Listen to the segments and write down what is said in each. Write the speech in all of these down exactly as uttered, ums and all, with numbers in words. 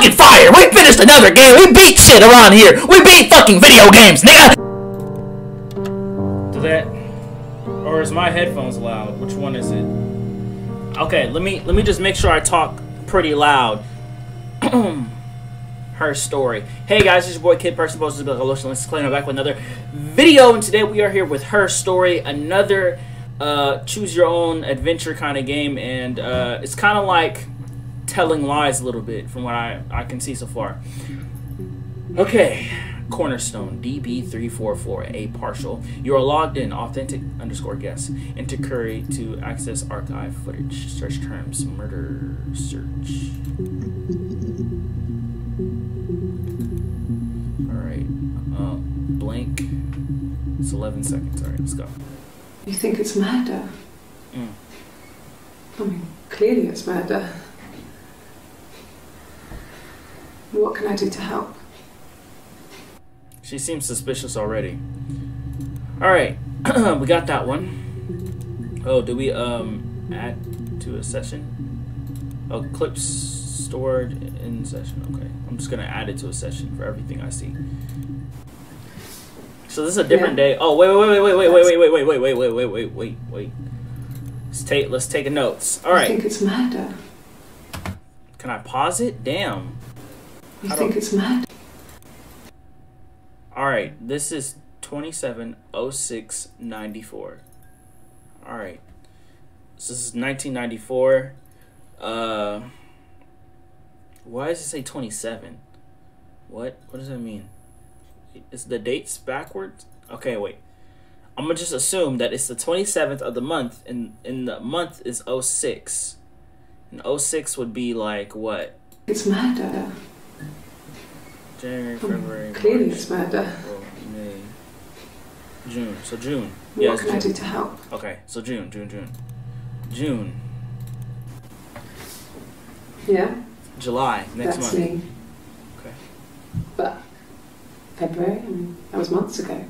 fucking fire! We finished another game! We beat shit around here! We beat fucking video games, nigga! To that... Or is my headphones loud? Which one is it? Okay, let me, let me just make sure I talk pretty loud. Her Story. Hey guys, it's your boy Kid Person Post. Let's clean back with another video, and today we are here with Her Story, another uh, choose your own adventure kind of game, and uh, it's kind of like telling lies a little bit from what I, I can see so far. Okay, Cornerstone D B three four four a partial. You are logged in authentic underscore guest into Curry to access archive footage. Search terms murder search. Blank. It's eleven seconds. All right, let's go. You think it's murder? Mm. I mean, clearly it's murder. What can I do to help? She seems suspicious already. All right, we got that one. Oh, do we um add to a session? Oh, clips stored in session. Okay, I'm just gonna add it to a session for everything I see. So this is a different yeah. day. Oh wait wait wait wait wait wait wait wait wait wait wait wait wait wait wait. Let's take let's take a notes. All right. I think it's murder. Can I pause it? Damn. You I think it's murder. All right. This is twenty-seven oh six ninety-four. All right. So this is nineteen ninety-four. Uh. Why does it say twenty-seven? What? What does that mean? Is the dates backwards? Okay, wait. I'm gonna just assume that it's the twenty-seventh of the month, and in the month is oh six. And oh six would be like what? It's murder. January, February, clearly March, it's murder. April, May, June. So June. What yeah, can June. I do to help? Okay, so June, June, June, June. Yeah. July next That's month. Me. Okay. But. February, I mean, that was months ago.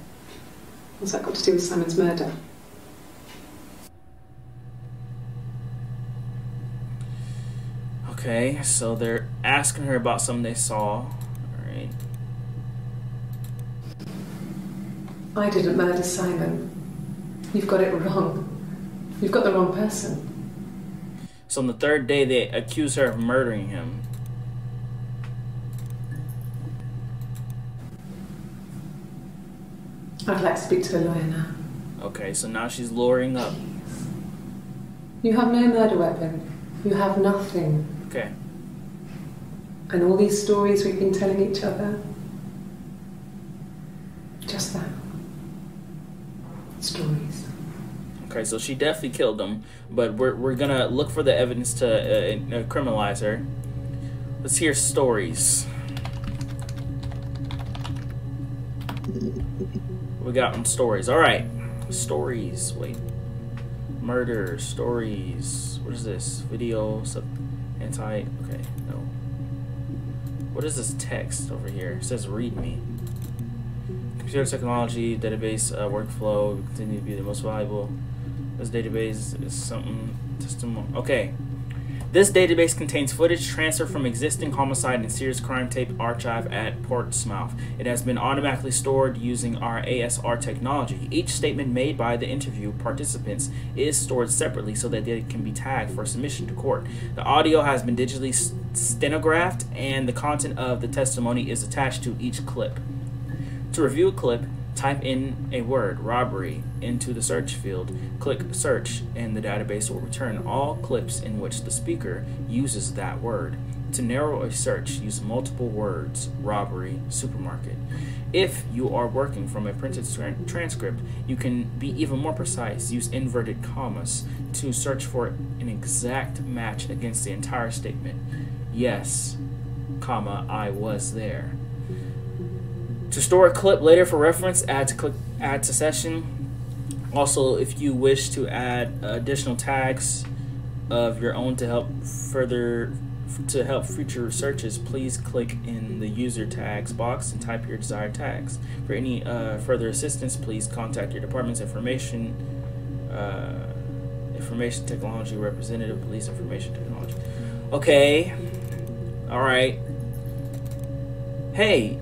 What's that got to do with Simon's murder? Okay, so they're asking her about something they saw. Alright. I didn't murder Simon. You've got it wrong. You've got the wrong person. So on the third day, they accuse her of murdering him. I'd like to speak to a lawyer now. Okay, so now she's lawyering up. Jeez. You have no murder weapon. You have nothing. Okay. And all these stories we've been telling each other, just that. Stories. Okay, so she definitely killed him, but we're, we're gonna look for the evidence to uh, criminalize her. Let's hear stories. We got them stories. All right, stories. Wait, murder stories. What is this? Video sub anti. Okay, no. What is this text over here? It says read me. Computer technology database uh, workflow we continue to be the most valuable. This database is something. Testimony. Okay. This database contains footage transferred from existing homicide and serious crime tape archive at Portsmouth. It has been automatically stored using our A S R technology. Each statement made by the interview participants is stored separately so that they can be tagged for submission to court. The audio has been digitally stenographed, and the content of the testimony is attached to each clip. To review a clip, type in a word, robbery, into the search field, click search, and the database will return all clips in which the speaker uses that word. To narrow a search, use multiple words, robbery, supermarket. If you are working from a printed transcript, you can be even more precise. Use inverted commas to search for an exact match against the entire statement. Yes, comma, I was there. To store a clip later for reference, add to click, add to session. Also, if you wish to add additional tags of your own to help further to help future searches, please click in the user tags box and type your desired tags. For any uh, further assistance, please contact your department's information uh, information technology representative, police information technology. Okay, all right. hey,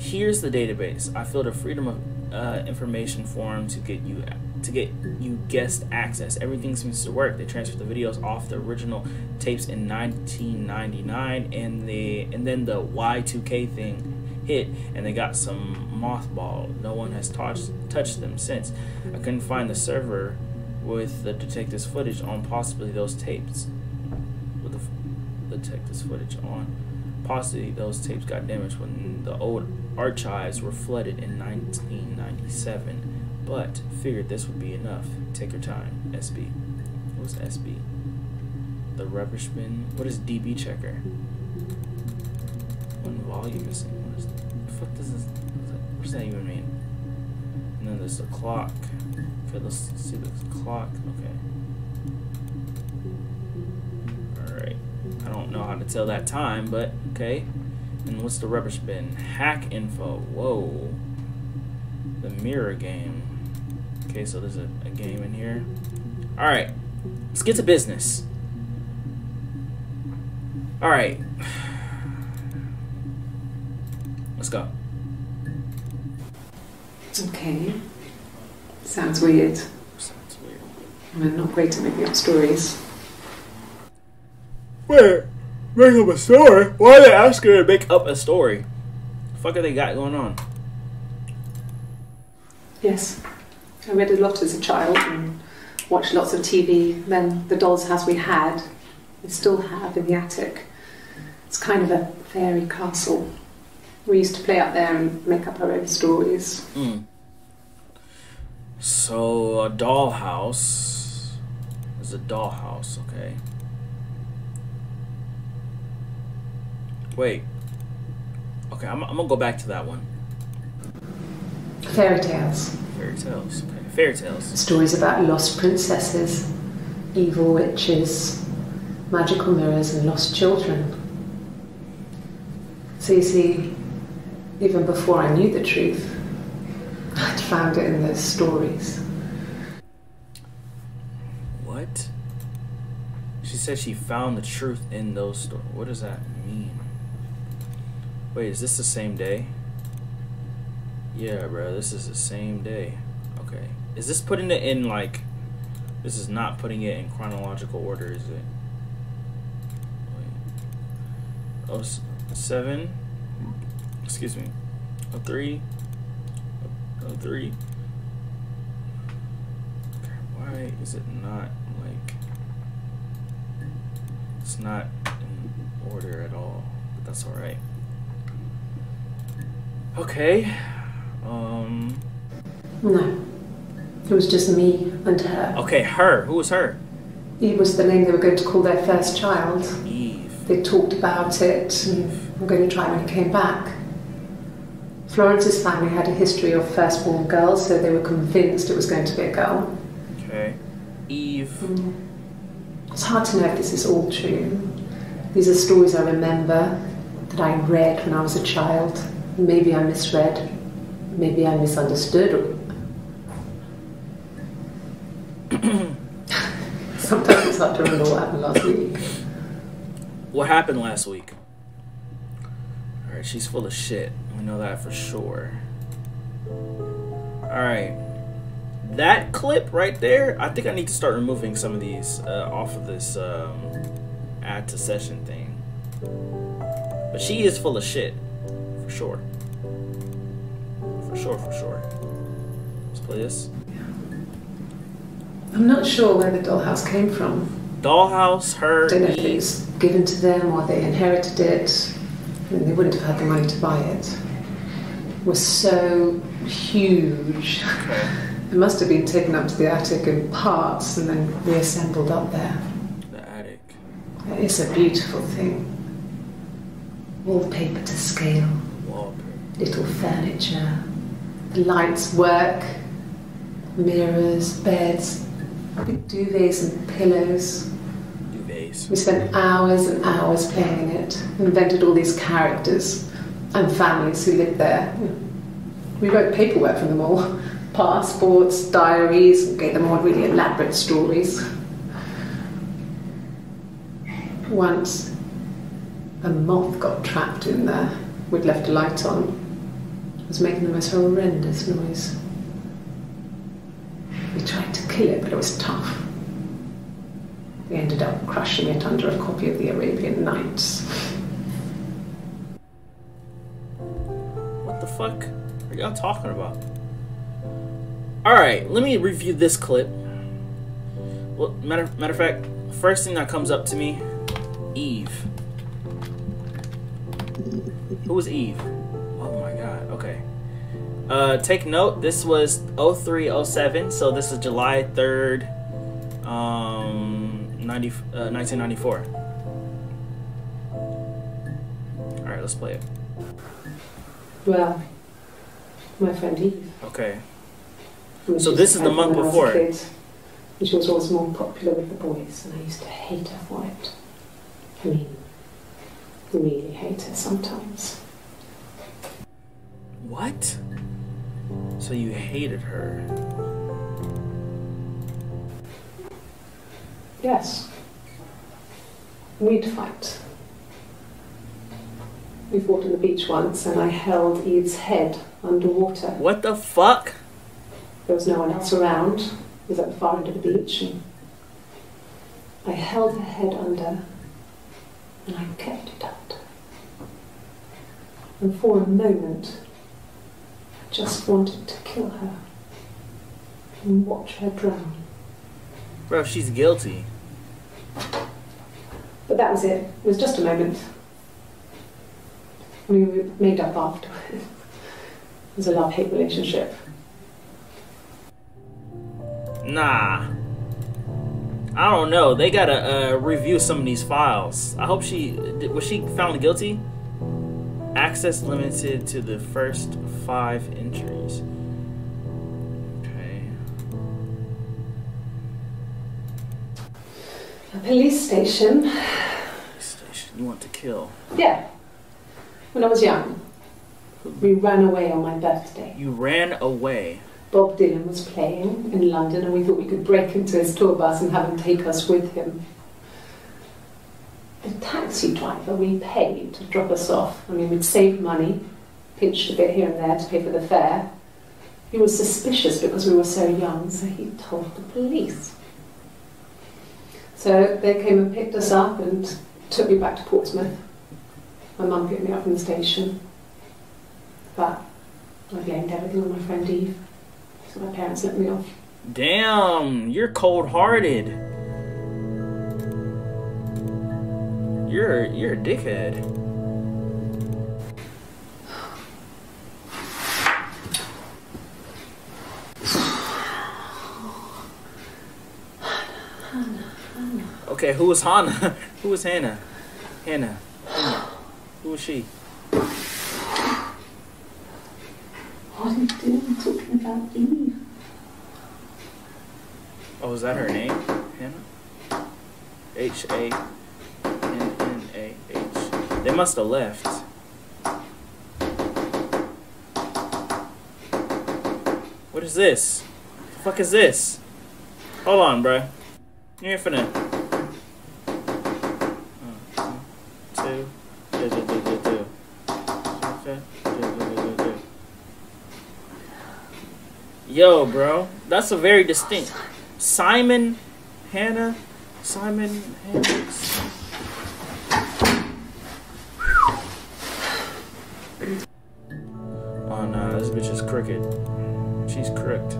here's the database. I filled a freedom of uh, information form to get you to get you guest access. Everything seems to work. They transferred the videos off the original tapes in nineteen ninety-nine, and the and then the Y two K thing hit, and they got some mothball. No one has touched touched them since. I couldn't find the server with the detective's footage on, possibly those tapes. With the detective's footage on. Possibly those tapes got damaged when the old archives were flooded in nineteen ninety-seven, but figured this would be enough. Take your time, S B. What's S B? The rubbish bin. What is D B checker? One volume missing. What is that? The fuck does this? What does that even mean? And then there's the clock. Okay, let's see the clock. Okay. All right. I don't know how to tell that time, but okay. And what's the rubbish bin? Hack info. Whoa. The mirror game. Okay, so there's a, a game in here. All right. Let's get to business. All right. Let's go. Okay. Sounds weird. Sounds weird. I'm not great at making up stories. Wait, make up a story? Why are they asking her to make up a story? The fuck are they got going on? Yes. I read a lot as a child and watched lots of T V. Then the doll's house we had, we still have in the attic. It's kind of a fairy castle. We used to play up there and make up our own stories. Mm. So a dollhouse is a dollhouse, okay. Wait. Okay, I'm, I'm gonna go back to that one. Fairy tales. Fairy tales. Okay. Fairy tales. Stories about lost princesses, evil witches, magical mirrors, and lost children. So you see, even before I knew the truth, I'd found it in those stories. What? She said she found the truth in those stories. What does that mean? Wait, is this the same day? Yeah, bro, this is the same day. Okay. Is this putting it in, like... This is not putting it in chronological order, is it? Wait. Oh, seven. Excuse me. Oh, three. Oh, three. Okay, why is it not, like... It's not in order at all, but that's alright. Okay. Um. No. It was just me and her. Okay, her. Who was her? Eve was the name they were going to call their first child. Eve. They talked about it and were going to try when it came back. Florence's family had a history of firstborn girls, so they were convinced it was going to be a girl. Okay. Eve. Mm. It's hard to know if this is all true. These are stories I remember that I read when I was a child. Maybe I misread, maybe I misunderstood. Sometimes it's hard to remember what happened last week. What happened last week? Alright, she's full of shit. We know that for sure. Alright. That clip right there, I think I need to start removing some of these uh, off of this um, add to session thing. But she is full of shit. For sure. For sure, for sure. Let's play this. I'm not sure where the dollhouse came from. Dollhouse, her... I don't know if it was given to them or they inherited it. I mean, they wouldn't have had the money to buy it. It was so huge. It must have been taken up to the attic in parts and then reassembled up there. The attic. It's a beautiful thing. Wallpaper to scale. Little furniture, the lights work, mirrors, beds, big duvets and pillows. Duvets. We spent hours and hours playing it, and invented all these characters and families who lived there. We wrote paperwork from them all, passports, diaries, and gave them all really elaborate stories. Once, a moth got trapped in there. We'd left the lights on. It was making the most horrendous noise. We tried to kill it, but it was tough. We ended up crushing it under a copy of the Arabian Nights. What the fuck are y'all talking about? Alright, let me review this clip. Well, matter, matter of fact, first thing that comes up to me, Eve. Who was Eve? Oh my god, okay. Uh, take note, this was oh three oh seven, so this is July third, um, nineteen ninety-four. Alright, let's play it. Well, my friend Eve. Okay. So this is the month before. And she was always more popular with the boys, and I used to hate her for it. I mean, really hate her sometimes. What? So you hated her? Yes. We'd fight. We fought on the beach once, and I held Eve's head underwater. What the fuck? There was no one else around. It was at the far end of the beach. And I held her head under, and I kept it under. And for a moment, I just wanted to kill her and watch her drown. Bro, she's guilty. But that was it. It was just a moment. We made up afterwards. It was a love-hate relationship. Nah, I don't know. They gotta uh, review some of these files. I hope she was she found guilty. Access limited to the first five entries. Okay. A police station. Police station. You want to kill? Yeah. When I was young, we ran away on my birthday. You ran away. Bob Dylan was playing in London, and we thought we could break into his tour bus and have him take us with him. The taxi driver we paid to drop us off. I mean, we'd saved money, pinched a bit here and there to pay for the fare. He was suspicious because we were so young, so he told the police. So they came and picked us up and took me back to Portsmouth. My mum picked me up from the station. But I blamed everything on my friend Eve. So my parents let me off. Damn, you're cold-hearted. You're you're a dickhead. Okay, who was Hannah? Who was Hannah? Hannah. Hannah. Who was she? What are you doing talking about Eve? Oh, is that her name? Hannah? H A N N A H. They must have left. What is this? What the fuck is this? Hold on, bruh. You're here for now. One, two, do, do, do, do, do. Okay. Yo, bro, that's a very distinct Simon, Hannah, Simon, Hannah. Oh no, this bitch is crooked. She's crooked.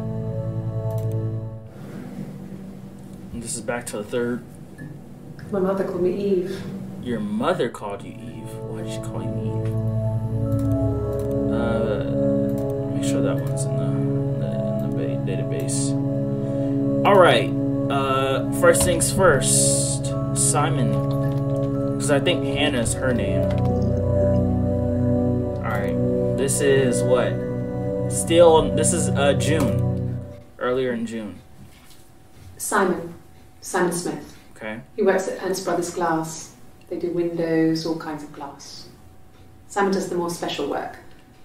And this is back to the third. My mother called me Eve. Your mother called you Eve. Why did she call you Eve? Uh, make sure that one's in the database. All right. Uh, first things first, Simon, because I think Hannah's her name. All right. This is what? Still, this is uh, June. Earlier in June. Simon. Simon Smith. Okay. He works at Hans Brothers Glass. They do windows, all kinds of glass. Simon does the more special work: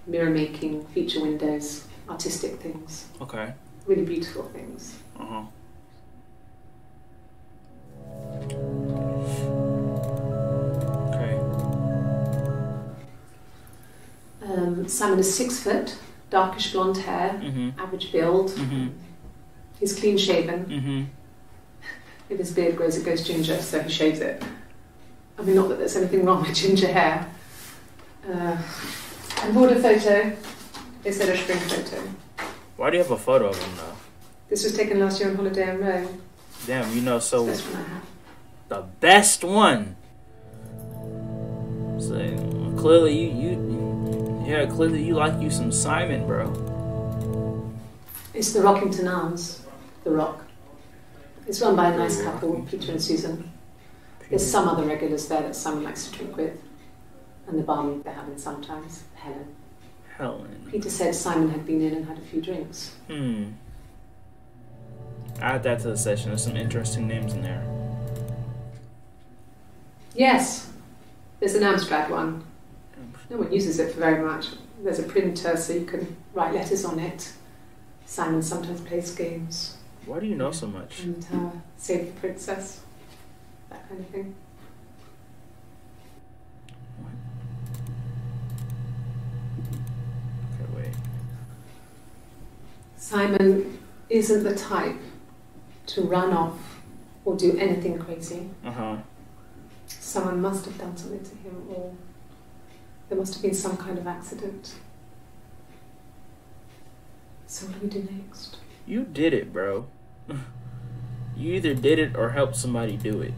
mirror making, feature windows, artistic things. Okay. Really beautiful things. Uh-huh. Okay. Um, Simon is six foot, darkish blonde hair, mm-hmm. average build. Mm-hmm. He's clean shaven. Mm-hmm. If his beard grows, it goes ginger, so he shaves it. I mean, not that there's anything wrong with ginger hair. Uh, I bought a photo. They said a spring photo. Why do you have a photo of him though? This was taken last year on holiday in Rome. Damn, you know, so the best one I have. The best one. So clearly you, you, yeah, clearly you like you some Simon, bro. It's the Rockingham Arms, The Rock. It's run by a nice couple, Peter and Susan. There's some other regulars there that Simon likes to drink with, and the barmaid they're having sometimes, Helen. Helen. Peter said Simon had been in and had a few drinks. Hmm. Add that to the session. There's some interesting names in there. Yes, there's an Amstrad one. No one uses it for very much. There's a printer so you can write letters on it. Simon sometimes plays games. Why do you know so much? And uh, Save the Princess, that kind of thing. Okay, wait. Simon isn't the type to run off or do anything crazy. Uh-huh. Someone must have done something to him, or there must have been some kind of accident. So what do we do next? You did it, bro. You either did it or helped somebody do it.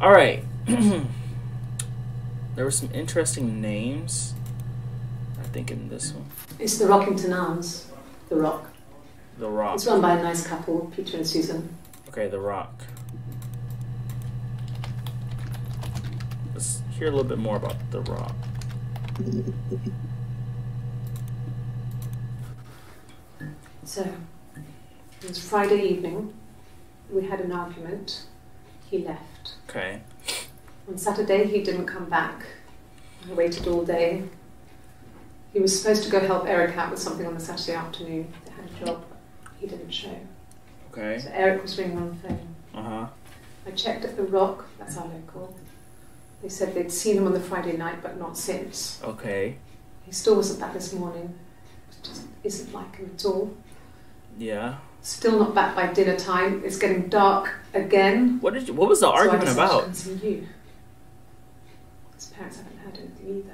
All right. There were some interesting names, I think, in this one. It's the Rockingham Arms, The Rock. The Rock. It's run by a nice couple, Peter and Susan. Okay, The Rock. Let's hear a little bit more about The Rock. So, it was Friday evening. We had an argument. He left. Okay. On Saturday, he didn't come back. I waited all day. He was supposed to go help Eric out with something on the Saturday afternoon. They had a job. He didn't show. Okay. So Eric was ringing on the phone. Uh-huh. I checked at The Rock. That's our local. They said they'd seen him on the Friday night, but not since. Okay. He still wasn't back this morning. It just isn't like him at all. Yeah. Still not back by dinner time. It's getting dark again. What did you, What was the so argument I about? You. His parents haven't heard anything either.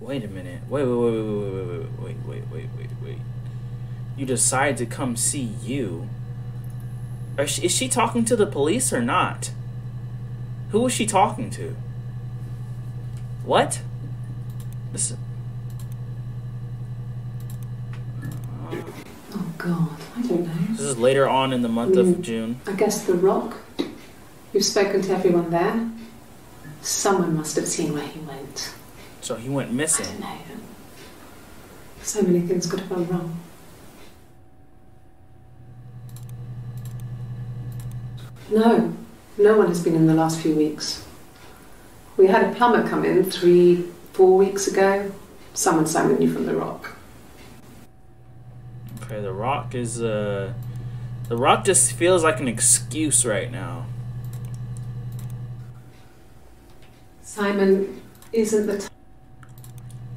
Wait a minute. Wait, wait, wait, wait, wait, wait, wait, wait, wait, wait. You decide to come see you. Are she, is she talking to the police or not? Who was she talking to? What? This. Oh God, I don't know. This is later on in the month mm, of June. I guess The Rock. You've spoken to everyone there. Someone must have seen where he went. So he went missing. I don't know. So many things could have gone wrong. No, no one has been in the last few weeks. We had a plumber come in three, four weeks ago. Someone Simon knew from The Rock. Okay, The Rock is, uh... The Rock just feels like an excuse right now. Simon isn't the... T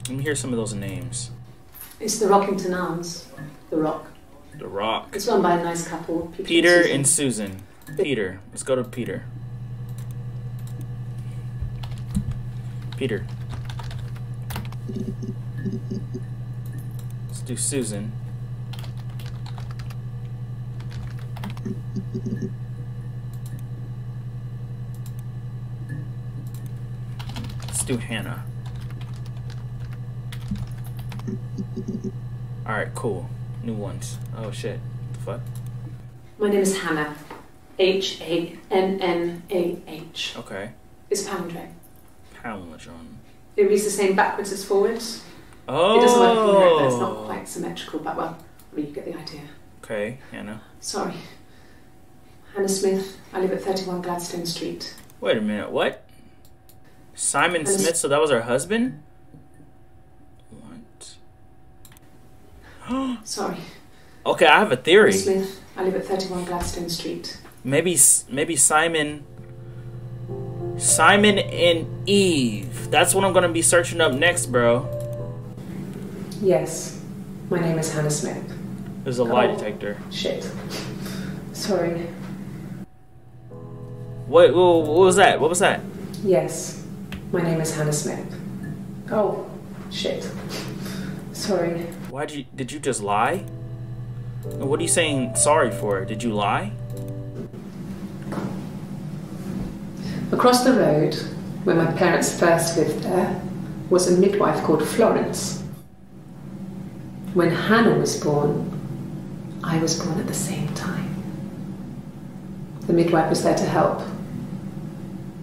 Let me hear some of those names. It's the Rockingham Arms, The Rock. The Rock. It's run by a nice couple. Peter, Peter and Susan. And Susan. Peter. Let's go to Peter. Peter. Let's do Susan. Let's do Hannah. Alright, cool. New ones. Oh shit. What the fuck? My name is Hannah. H A N N A H. Okay. It's Poundray. Poundray. It reads the same backwards as forwards. Oh! It doesn't work from there, but it's not quite symmetrical, but well, I mean, you get the idea. Okay, Hannah. Sorry. Hannah Smith. I live at thirty-one Gladstone Street. Wait a minute, what? Simon Hannah Smith, so that was her husband? What? Sorry. Okay, I have a theory. Hannah Smith. I live at thirty-one Gladstone Street. Maybe, maybe Simon... Simon and Eve. That's what I'm gonna be searching up next, bro. Yes, my name is Hannah Smith. There's a oh, lie detector. Shit. Sorry. What, what, what was that? What was that? Yes, my name is Hannah Smith. Oh, shit. Sorry. Why did you, did you just lie? What are you saying sorry for? Did you lie? Across the road, where my parents first lived there, was a midwife called Florence. When Hannah was born, I was born at the same time. The midwife was there to help.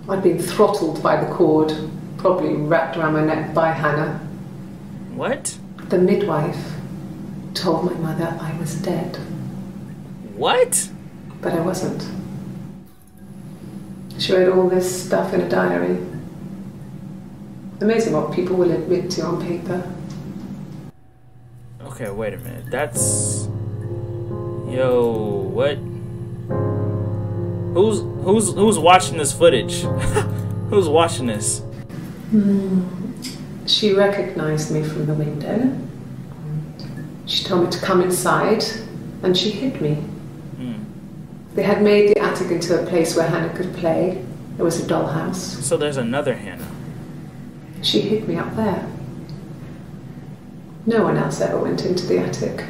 I'd been throttled by the cord, probably wrapped around my neck by Hannah. What? The midwife told my mother I was dead. What? But I wasn't. She wrote all this stuff in a diary. Amazing what people will admit to on paper. Okay, wait a minute. That's... Yo, what? Who's who's who's watching this footage? Who's watching this? Hmm. She recognized me from the window. She told me to come inside, and she hid me. Mm. They had made the attic into a place where Hannah could play. It was a dollhouse. So there's another Hannah. She hid me up there. No one else ever went into the attic.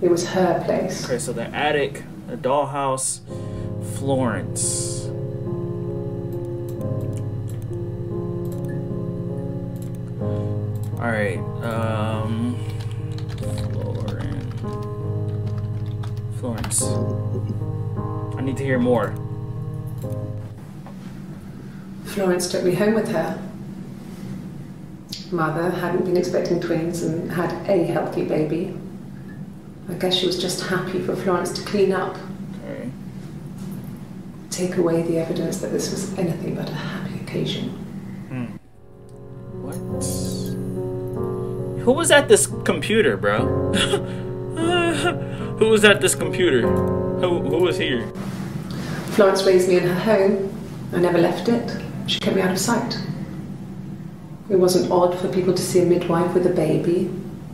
It was her place. Okay, so the attic, the dollhouse, Florence. All right, um, Florence. Florence. I need to hear more. Florence took me home with her. Mother hadn't been expecting twins and had a healthy baby. I guess she was just happy for Florence to clean up. Okay. Take away the evidence that this was anything but a happy occasion. Hmm. What? Who was at this computer, bro? Who was at this computer? Who, who was here? Florence raised me in her home. I never left it. She kept me out of sight. It wasn't odd for people to see a midwife with a baby,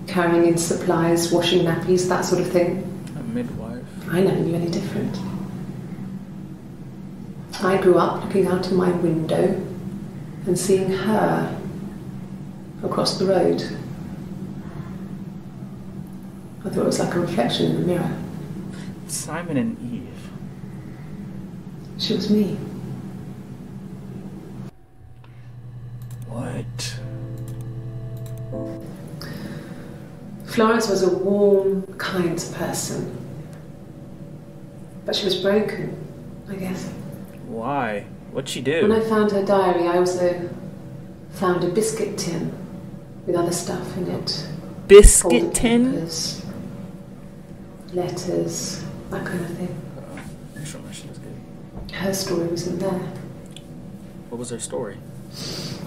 carrying in supplies, washing nappies, that sort of thing. A midwife? I never knew any different. I grew up looking out of my window and seeing her across the road. I thought it was like a reflection in the mirror. Simon and Eve. She was me. What? Florence was a warm, kind person. But she was broken, I guess. Why? What'd she do? When I found her diary, I also found a biscuit tin with other stuff in it. Biscuit tin? Papers, letters, that kind of thing. Uh, sure my shit is good. Her story was in there. What was her story?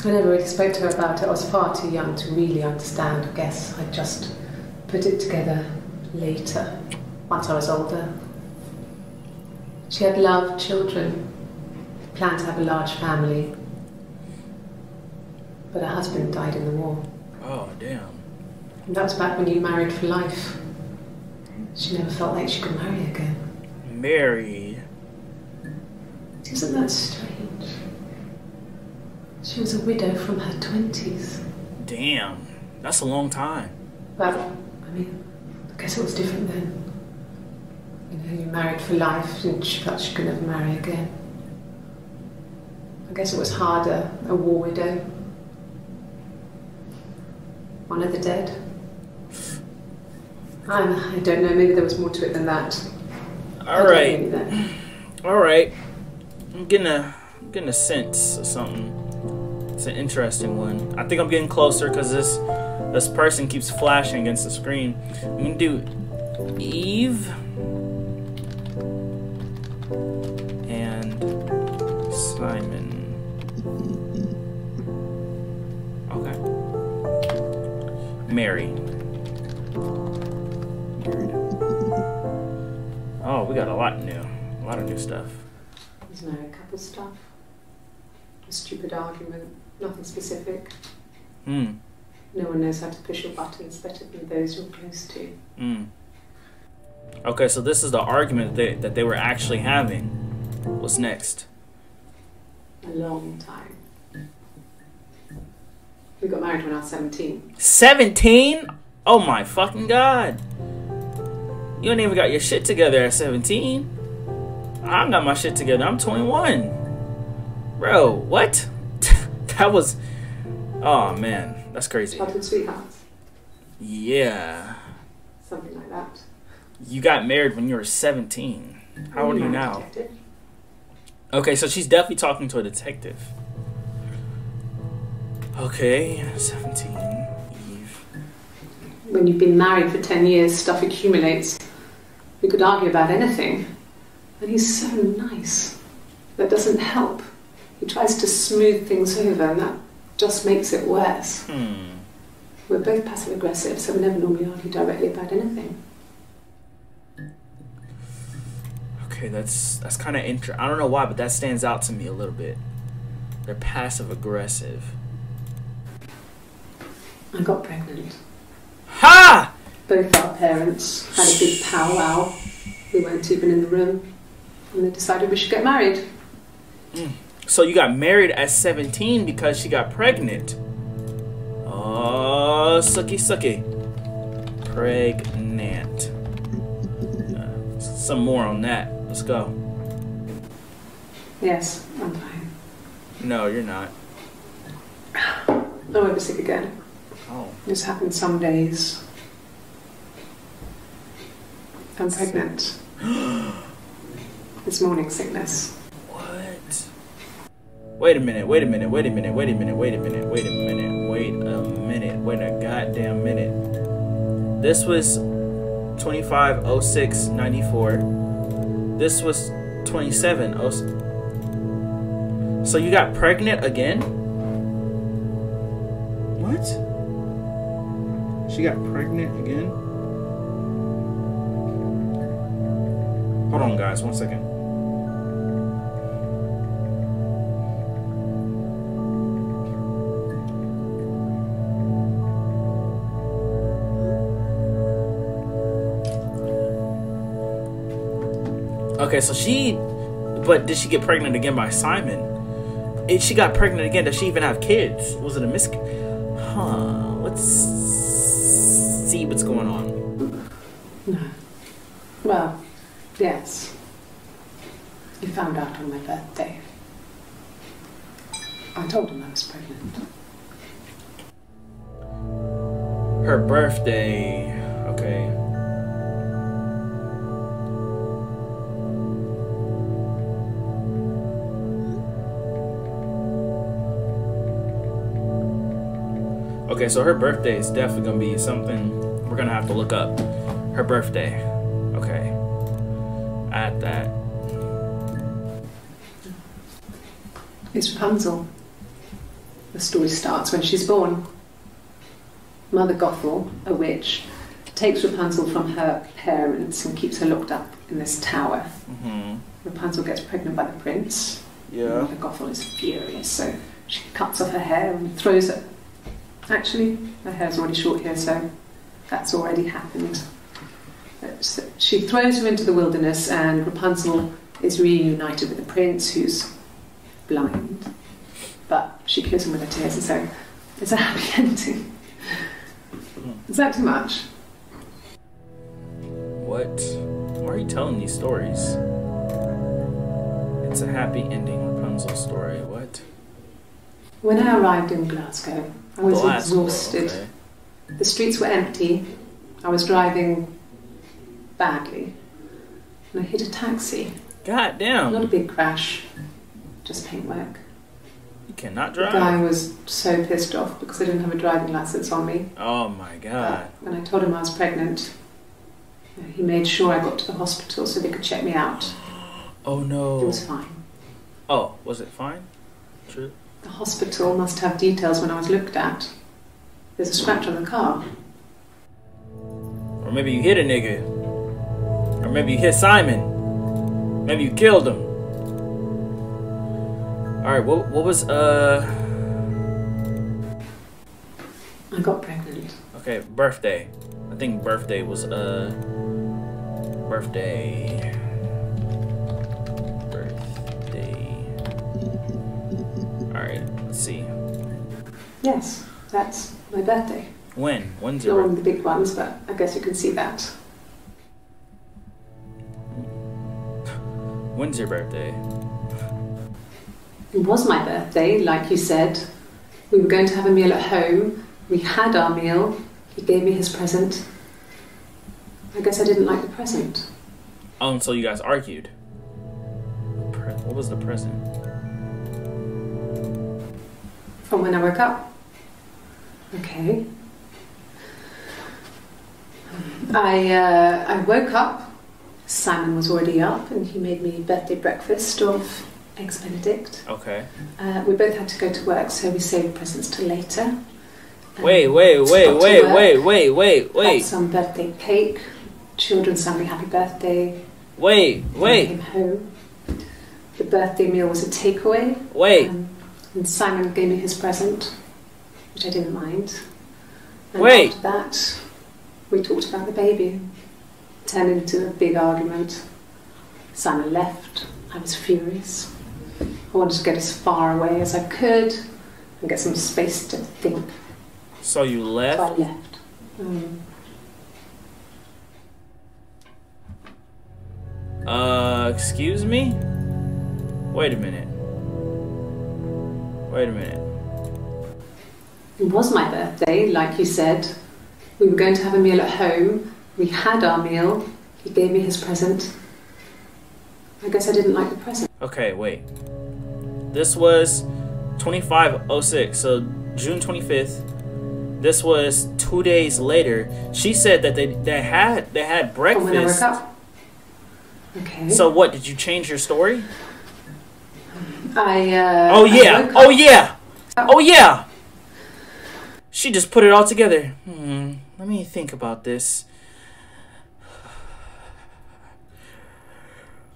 I never really spoke to her about it. I was far too young to really understand. I guess I just put it together later, once I was older. She had loved children, planned to have a large family, but her husband died in the war. Oh, damn. And that was back when you married for life. She never felt like she could marry again. Marry? Isn't that strange? She was a widow from her twenties. Damn, that's a long time. Well, I mean, I guess it was different then. You know, you married for life and she felt she could never marry again. I guess it was harder, a war widow. One of the dead. I, I don't know, maybe there was more to it than that. All right. All right. I'm getting a, I'm getting a sense of something. It's an interesting one. I think I'm getting closer because this this person keeps flashing against the screen. I'm gonna do Eve and Simon. Okay. Mary. Oh, we got a lot new, a lot of new stuff. Is married couple stuff. a stupid argument, nothing specific. Mm. No one knows how to push your buttons better than those you're close to. Mm. Okay, so this is the argument that they, that they were actually having. What's next? A long time. We got married when I was seventeen. seventeen? Oh my fucking god. You ain't even got your shit together at seventeen. I ain't got my shit together. I'm twenty-one. Bro, what? That was... Oh man, that's crazy. Childhood sweethearts. Yeah. Something like that. You got married when you were seventeen. How old are you now? Detective. Okay, so she's definitely talking to a detective. Okay, seventeen. Eve. When you've been married for ten years, stuff accumulates. We could argue about anything. And he's so nice. That doesn't help. He tries to smooth things over, and that just makes it worse. Hmm. We're both passive-aggressive, so we never normally argue directly about anything. Okay, that's that's kind of interesting. I don't know why, but that stands out to me a little bit. They're passive aggressive. I got pregnant. Ha! Both our parents had a big powwow. We weren't even in the room, and they decided we should get married. Mm. So you got married at seventeen because she got pregnant. Oh, sucky, sucky. Pregnant. Uh, some more on that. Let's go. Yes, I'm fine. No, you're not. Oh, I was sick again. Oh. This happens some days. I'm pregnant. It's morning sickness. What? Wait a minute, wait a minute, wait a minute, wait a minute, wait a minute, wait a minute, wait a minute, wait a goddamn minute. This was twenty-five oh six ninety-four. This was twenty-seven. Oh, so you got pregnant again? What? She got pregnant again? Hold on, guys, one second. Okay, so she, but did she get pregnant again by Simon? If she got pregnant again, does she even have kids? Was it a mis... Huh, let's see what's going on. No. Well, yes. You found out on my birthday. I told him I was pregnant. Her birthday, okay. Okay, so her birthday is definitely gonna be something we're gonna have to look up. Her birthday. Okay. Add that. It's Rapunzel. The story starts when she's born. Mother Gothel, a witch, takes Rapunzel from her parents and keeps her locked up in this tower. Mm-hmm. Rapunzel gets pregnant by the prince. Yeah. Mother Gothel is furious, so she cuts off her hair and throws it. Actually, my hair's already short here, so that's already happened. So she throws her into the wilderness, and Rapunzel is reunited with the prince, who's blind. But she kills him with her tears, and so it's a happy ending. Is that too much? What? Why are you telling these stories? It's a happy ending, Rapunzel's story. What? When I arrived in Glasgow, I was exhausted. Okay. The streets were empty. I was driving badly. And I hit a taxi. God damn. Not a big crash. Just paintwork. You cannot drive. The guy was so pissed off because I didn't have a driving license on me. Oh my god. But when I told him I was pregnant, he made sure I got to the hospital so they could check me out. Oh no. It was fine. Oh, was it fine? True. The hospital must have details when I was looked at. There's a scratch on the car. Or maybe you hit a nigga. Or maybe you hit Simon. Maybe you killed him. Alright, what, what was, uh... I got pregnant. Okay, birthday. I think birthday was, uh... Birthday... Birthday... Alright, let's see. Yes, that's my birthday. When? When's your birthday? Not one of the big ones, but I guess you can see that. When's your birthday? It was my birthday, like you said. We were going to have a meal at home. We had our meal. He gave me his present. I guess I didn't like the present. Oh, and so you guys argued. What was the present? From when I woke up. Okay. I, uh, I woke up. Simon was already up and he made me birthday breakfast of eggs Benedict. Okay. Uh, we both had to go to work, so we saved presents till later. Um, wait, wait, wait, wait, wait, wait, wait, wait. Got some birthday cake. Children sang me happy birthday. Wait, wait. Came home. The birthday meal was a takeaway. Wait. Um, and Simon gave me his present, which I didn't mind. And wait. After that, we talked about the baby. Turned into a big argument. Simon left. I was furious. I wanted to get as far away as I could and get some space to think. So you left? So I left. Mm. Uh, excuse me? Wait a minute. Wait a minute. It was my birthday, like you said. We were going to have a meal at home. We had our meal. He gave me his present. I guess I didn't like the present. Okay, wait. This was twenty-five oh six, so June twenty-fifth. This was two days later. She said that they they had they had breakfast. Oh, when I woke up. Okay. So what? Did you change your story? I. Uh, oh yeah! I woke up. Oh yeah! Oh yeah! She just put it all together. Hmm. Let me think about this.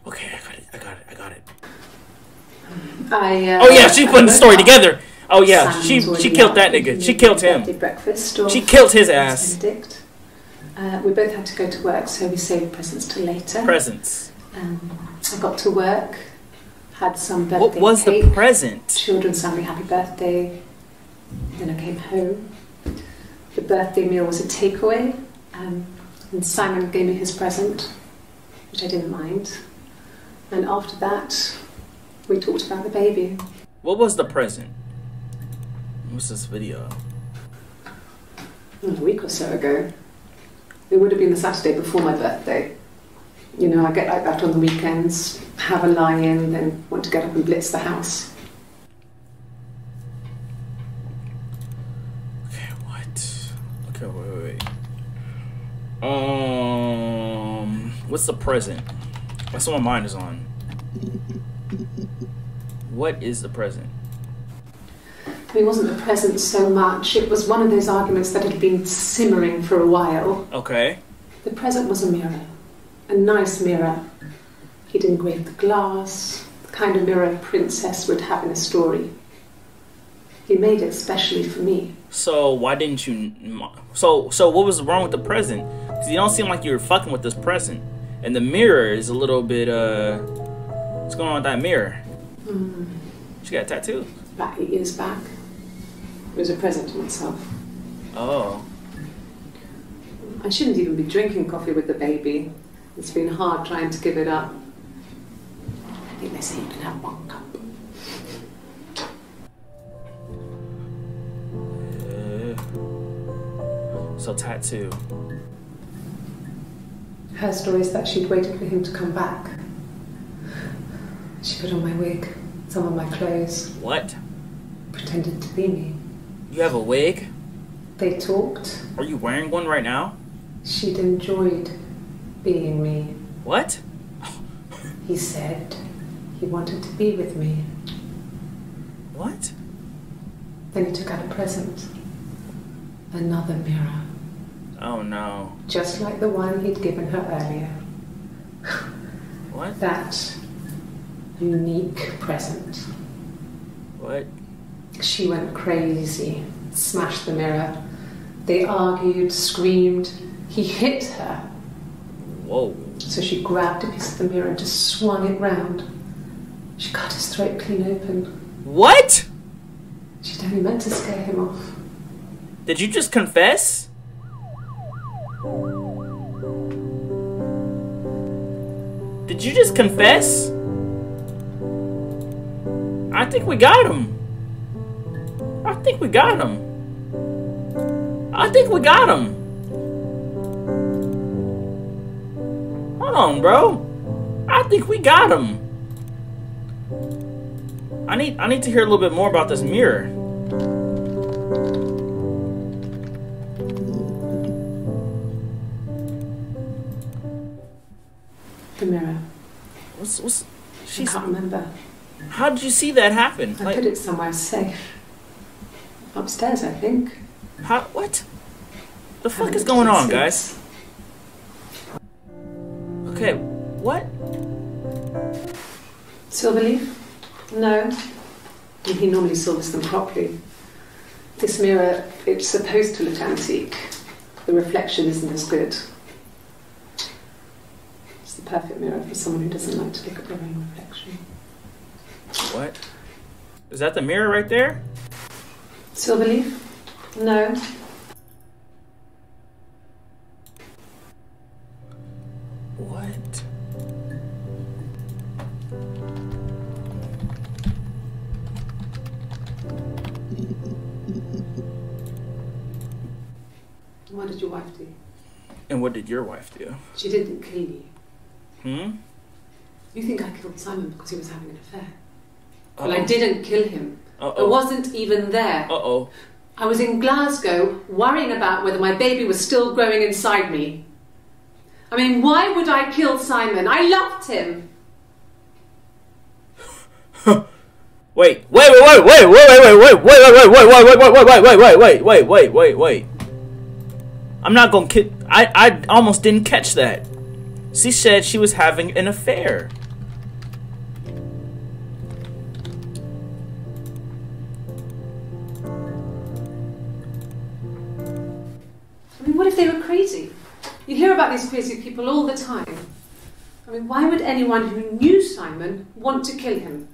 Okay, I got it, I got it, I got it. I, uh, oh yeah, she's putting the story together. Oh yeah, she she killed that nigga. She killed him. She killed his ass. Uh, we both had to go to work, so we saved presents till later. Presents. Um, I got to work, had some birthday cake. What was the present? Children sang me happy birthday. Then I came home. The birthday meal was a takeaway, um, and Simon gave me his present, which I didn't mind. And after that, we talked about the baby. What was the present? What's this video? A week or so ago. It would have been the Saturday before my birthday. You know, I get like that on the weekends, have a lie-in, then want to get up and blitz the house. Okay, what? Okay, wait, wait, wait. Um, what's the present? That's what my mind is on. What is the present? I mean, it wasn't the present so much. It was one of those arguments that had been simmering for a while. Okay. The present was a mirror. A nice mirror. He'd engraved the glass. The kind of mirror a princess would have in a story. He made it specially for me. So why didn't you... So, so what was wrong with the present? Because you don't seem like you were fucking with this present. And the mirror is a little bit, uh, what's going on with that mirror? Mm. She got a tattoo. About eight years back. It was a present to myself. Oh. I shouldn't even be drinking coffee with the baby. It's been hard trying to give it up. I think they say you can have one cup. Uh, so tattoo. Her story is that she'd waited for him to come back. She put on my wig, some of my clothes. What? Pretended to be me. You have a wig? They talked. Are you wearing one right now? She'd enjoyed being me. What? He said he wanted to be with me. What? Then he took out a present. Another mirror. Oh no. Just like the one he'd given her earlier. What? That unique present. What? She went crazy, smashed the mirror. They argued, screamed. He hit her. Whoa. So she grabbed a piece of the mirror and just swung it round. She cut his throat clean open. What? She'd only meant to scare him off. Did you just confess? Did you just confess? I think we got him. I think we got him. I think we got him. Hold on, bro. I think we got him. I need I need to hear a little bit more about this mirror. The mirror. What's what's? She can't remember. How did you see that happen? I like, put it somewhere safe. Upstairs, I think. How? What? The fuck is going on, guys? Okay, what? Silverleaf? No. And he normally silvers them properly. This mirror, it's supposed to look antique. The reflection isn't as good. It's the perfect mirror for someone who doesn't like to look at their own reflection. What? Is that the mirror right there? Silverleaf? No. What? What did your wife do? And what did your wife do? She didn't kill you. Hmm? You think I killed Simon because he was having an affair. Uh-oh. Well, I didn't kill him. Uh-oh. I wasn't even there. Uh-oh. I was in Glasgow worrying about whether my baby was still growing inside me. I mean, why would I kill Simon? I loved him. Wait, wait, wait, wait, wait, wait, wait, wait, wait, wait, wait, wait, wait, wait, wait, wait, wait, wait, wait, wait, wait. I'm not gonna kid. I I almost didn't catch that. She said she was having an affair. I mean, what if they were crazy? You hear about these crazy people all the time. I mean, why would anyone who knew Simon want to kill him?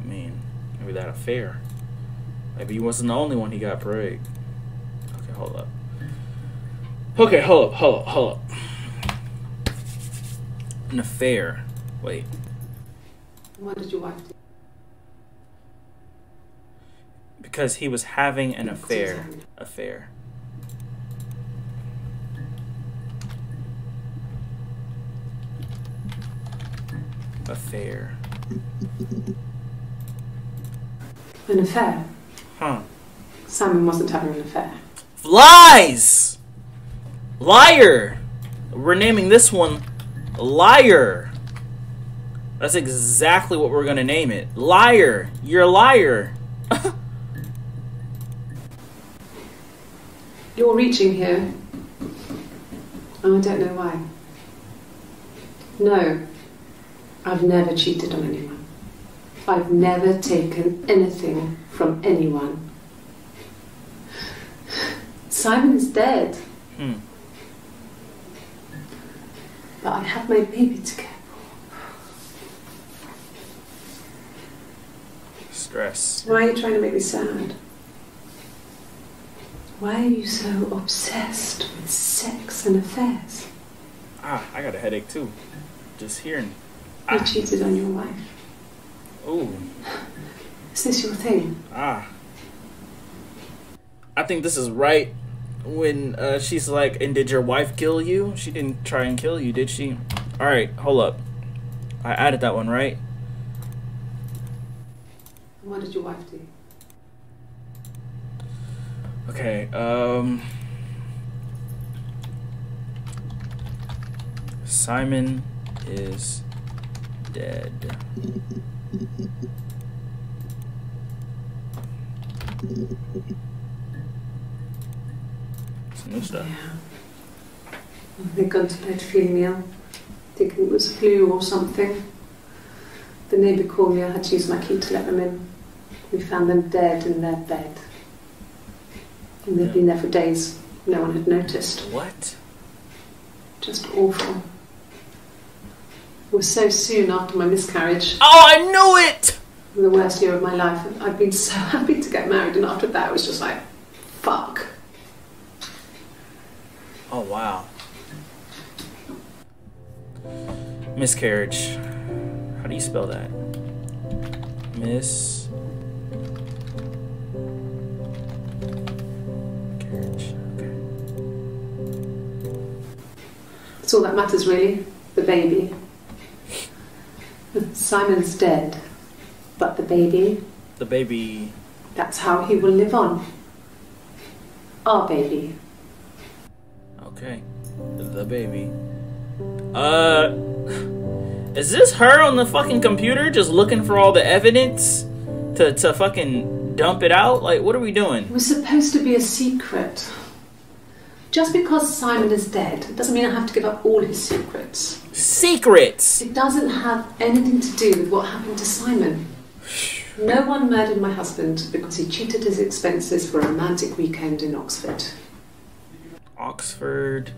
I mean, maybe that affair. Maybe he wasn't the only one he got pregged. Okay, hold up. Okay, hold up, hold up, hold up. An affair. Wait. What did your wife do? Because he was having an affair. Affair. Affair. An affair? Huh. Simon wasn't having an affair. Lies! Liar! We're naming this one Liar. That's exactly what we're gonna name it. Liar. You're a liar. You're reaching here. Oh, I don't know why. No. I've never cheated on anyone. I've never taken anything from anyone. Simon's dead. Hmm. But I have my baby to care for. Stress. Why are you trying to make me sad? Why are you so obsessed with sex and affairs? Ah, I got a headache too. Just hearing. You ah. cheated on your wife. Ooh. Is this your thing? Ah. I think this is right when uh, she's like, and did your wife kill you? She didn't try and kill you, did she? Alright, hold up. I added that one, right? What did your wife do? Okay, um... Simon is... dead. Some new stuff. Yeah. They've gone to bed feeling ill, thinking it was flu or something. The neighbour called me, I had to use my key to let them in. We found them dead in their bed. And they'd been there for days, no one had noticed. What? Just awful. It was so soon after my miscarriage. Oh, I knew it! The worst year of my life. I'd been so happy to get married, and after that it was just like, fuck. Oh, wow. Miscarriage. How do you spell that? Miss... Carriage. Okay. That's all that matters, really. The baby. Simon's dead. But the baby... The baby... That's how he will live on. Our baby. Okay. The baby. Uh... Is this her on the fucking computer just looking for all the evidence to, to fucking dump it out? Like, what are we doing? It was supposed to be a secret. Just because Simon is dead, it doesn't mean I have to give up all his secrets. Secrets? It doesn't have anything to do with what happened to Simon. No one murdered my husband because he cheated his expenses for a romantic weekend in Oxford. Oxford...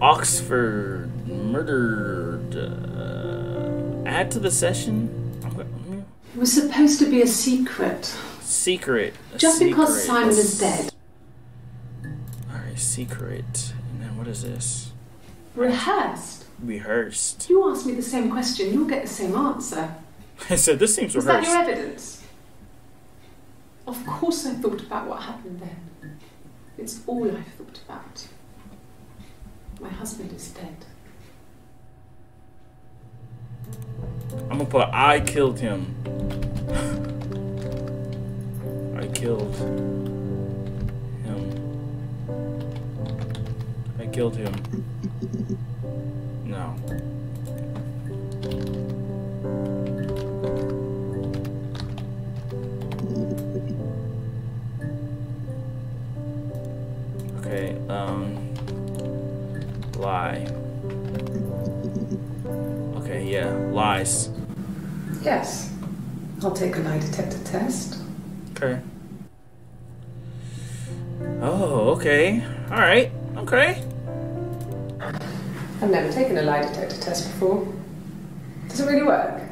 Oxford... murdered... Uh, add to the session? It was supposed to be a secret. Secret. A Just secret. Because Simon is dead. Alright, secret. And then what is this? Rehearsed. Rehearsed. You asked me the same question, you'll get the same answer. I said, this seems rehearsed. Is that your evidence? Of course I thought about what happened then. It's all I thought about. My husband is dead. I'm gonna put I killed him. I killed him. I killed him. No. Okay, um... Lie. Okay, yeah, lies. Yes. I'll take a lie detector test. Okay. Oh, okay. Alright, okay. I've never taken a lie detector test before. Does it really work?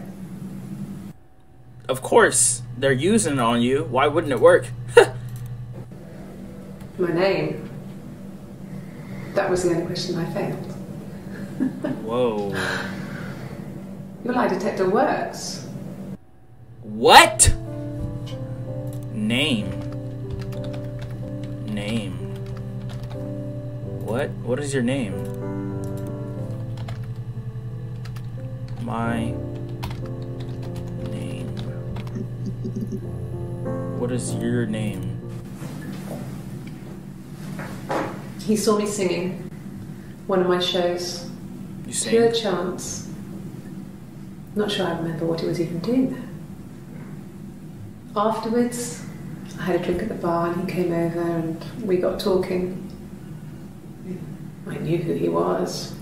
Of course. They're using it on you. Why wouldn't it work? My name. That was the only question I failed. Whoa. Your lie detector works. What? Name. Name. What? What is your name? My name. What is your name? He saw me singing one of my shows. You sang? Pure chance. Not sure I remember what he was even doing there. Afterwards, I had a drink at the bar and he came over and we got talking. I knew who he was.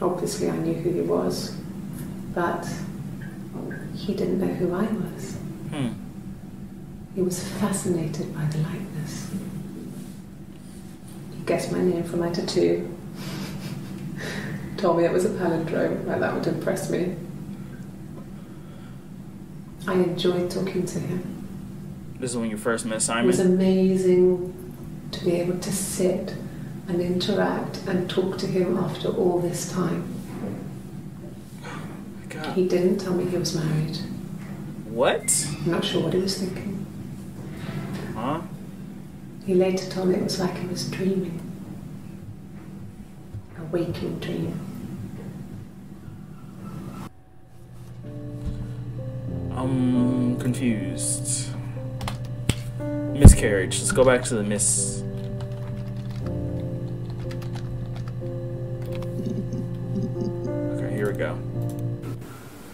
Obviously I knew who he was, but he didn't know who I was. Hmm. He was fascinated by the likeness. Guessed my name from my tattoo. Told me it was a palindrome, like that would impress me. I enjoyed talking to him. This is when you first met Simon? It was amazing to be able to sit and interact and talk to him after all this time. Oh my God. He didn't tell me he was married. What? I'm not sure what he was thinking. Huh? He later told me it was like he was dreaming. A waking dream. I'm confused. Miscarriage. Let's go back to the miss. Okay, here we go.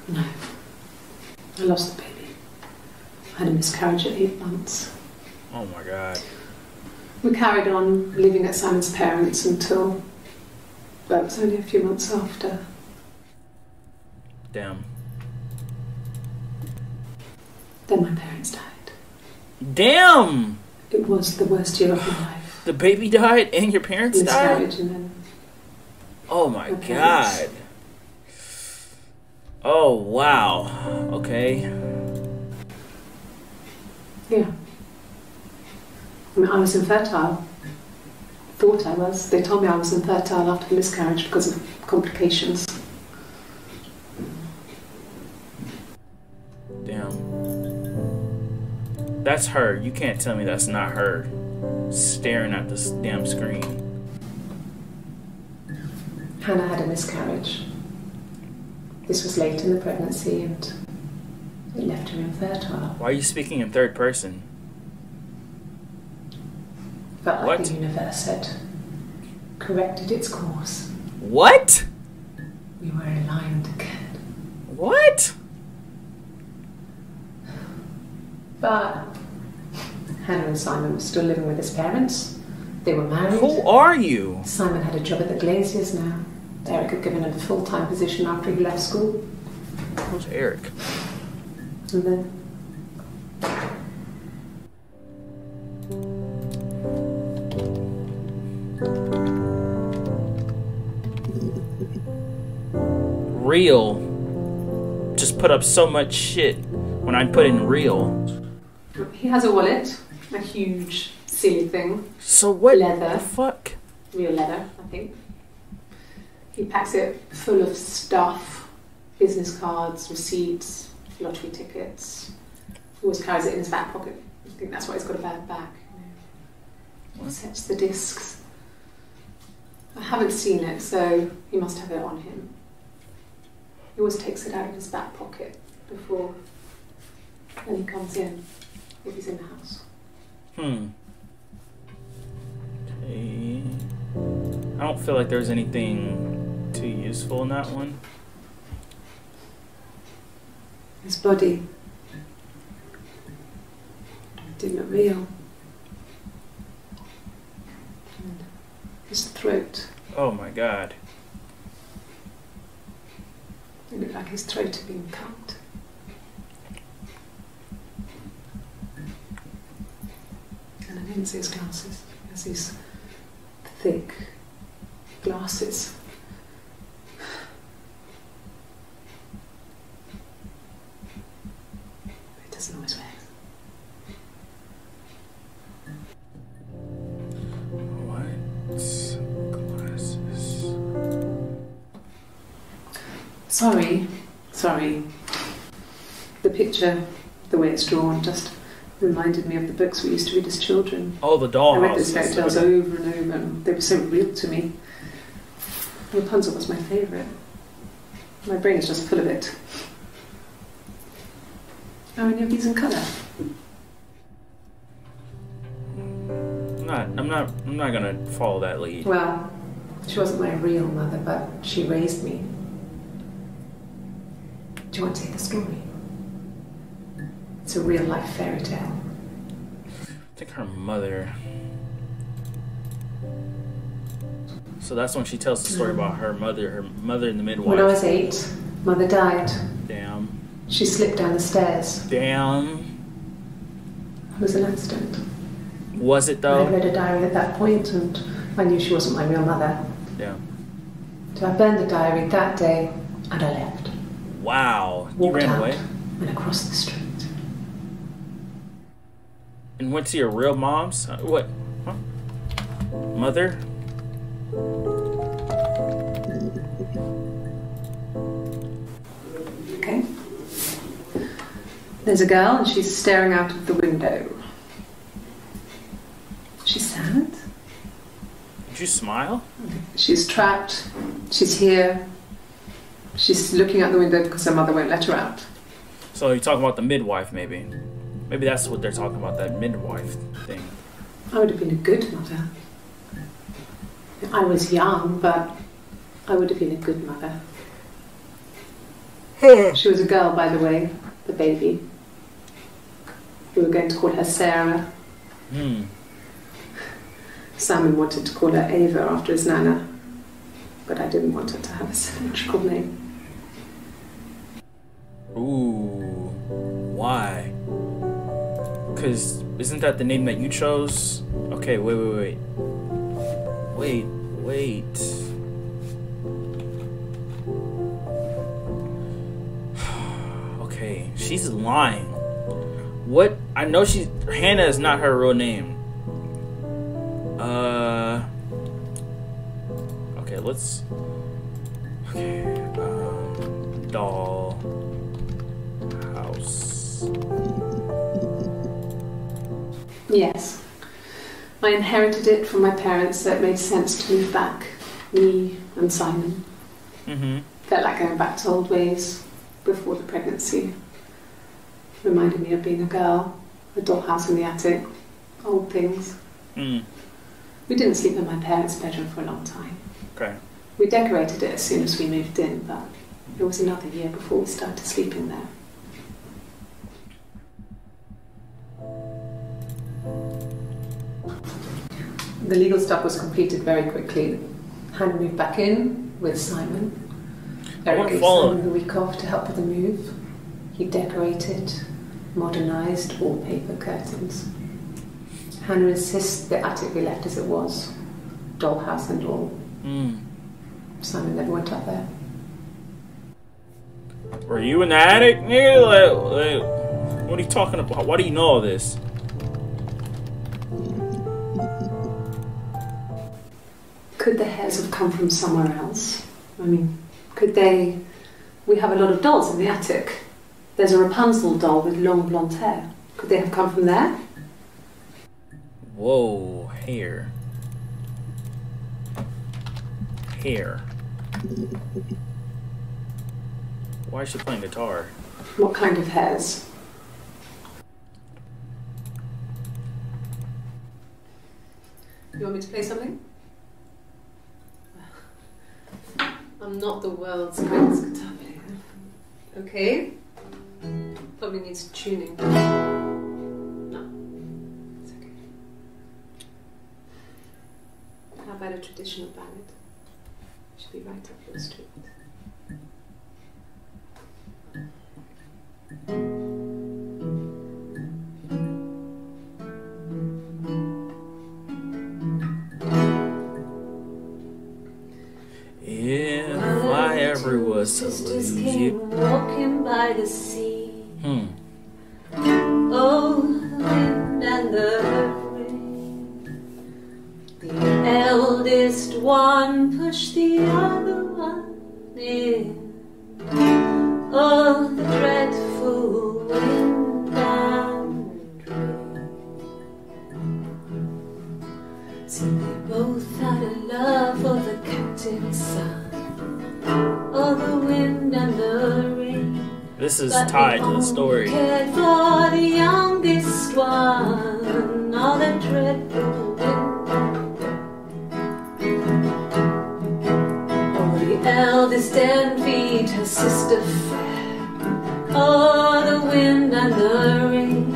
No. I lost the baby. I had a miscarriage at eight months. Oh my God. We carried on living at Simon's parents until that was only a few months after. Damn. Then my parents died. Damn! It was the worst year of my life. The baby died and your parents died? And then oh my, my god. Oh wow. Okay. Yeah. I mean, I was infertile. Thought I was. They told me I was infertile after the miscarriage because of complications. Damn. That's her. You can't tell me that's not her. Staring at this damn screen. Hannah had a miscarriage. This was late in the pregnancy and it left her infertile. Why are you speaking in third person? Felt like what? The universe had corrected its course. What? We were aligned again. What? But Hannah and Simon were still living with his parents. They were married. Who are you? Simon had a job at the Glaziers now. Eric had given him a full-time position after he left school. Who's Eric? And then... Real. Just put up so much shit when I put in real. He has a wallet, a huge, silly thing. So what leather, the fuck? Real leather, I think. He packs it full of stuff, business cards, receipts, lottery tickets. He always carries it in his back pocket. I think that's why he's got a bad back. You know. Sets the discs. I haven't seen it, so he must have it on him. He always takes it out of his back pocket before when he comes in, if he's in the house. Hmm. Okay. I don't feel like there's anything too useful in that one. His body didn't look real. And his throat. Oh my god. It looked like his throat had been cut. And I didn't see his glasses, as he's thick glasses. It doesn't always wear. What glasses? Sorry, sorry. The picture, the way it's drawn, just reminded me of the books we used to read as children. Oh, the dollhouse. I read those fairy tales over and over, and they were so real to me. Rapunzel was my favourite. My brain is just full of it. Are any of these in colour? I'm not. I'm not. I'm not gonna follow that lead. Well, she wasn't my real mother, but she raised me. Do you want to hear the story? It's a real life fairy tale. I think her mother. So that's when she tells the story about her mother, her mother and the midwife. When I was eight, mother died. Damn. She slipped down the stairs. Damn. It was an accident. Was it though? I read a diary at that point and I knew she wasn't my real mother. Yeah. So I burned the diary that day and I left. Wow. You ran out, away? And across the street. And went to your real mom's? Uh, what? Huh? Mother? Okay. There's a girl and she's staring out of the window. She's sad. Did you smile? She's trapped. She's here. She's looking out the window because her mother won't let her out. So you're talking about the midwife, maybe? Maybe that's what they're talking about, that midwife thing. I would have been a good mother. I was young, but I would have been a good mother. She was a girl, by the way, the baby. We were going to call her Sarah. Mm. Simon wanted to call her Ava after his nana, but I didn't want her to have a symmetrical name. Ooh, why? Because isn't that the name that you chose? Okay, wait, wait, wait. Wait, wait. Okay, she's lying. What? I know she's... Hannah is not her real name. Uh... Okay, let's... Okay, um... Doll... House... Yes. I inherited it from my parents, so it made sense to move back. Me and Simon. Mm-hmm. Felt like going back to old ways before the pregnancy. Reminded me of being a girl, a dollhouse in the attic, old things. Mm. We didn't sleep in my parents' bedroom for a long time. Okay. We decorated it as soon as we moved in, but it was another year before we started sleeping there. The legal stuff was completed very quickly. Hannah moved back in with Simon. Eric gave Simon the week off to help with the move. He decorated, modernised wallpaper curtains. Hannah insists the attic be left as it was, dollhouse and all. Mm. Simon never went up there. Were you in the attic, nigga? Like, like, what are you talking about? Why do you know all this? Could the hairs have come from somewhere else? I mean, could they... We have a lot of dolls in the attic. There's a Rapunzel doll with long blonde hair. Could they have come from there? Whoa, hair. Hair. Why is she playing guitar? What kind of hairs? You want me to play something? I'm not the world's greatest guitar player. Okay. Probably needs tuning. No. It's okay. How about a traditional ballad? Should be right up your street. If I ever was to lose you, walking by the sea. Hmm. Oh, the wind and the rain. The eldest one pushed the other one in. Oh, the dreadful wind and rain. So they both had a love for the captain's son. Oh, the wind and the rain. This is but tied to the story. Cared for the youngest one, all the dreadful wind. Oh, the eldest envied her sister fair. Oh, the wind and the rain,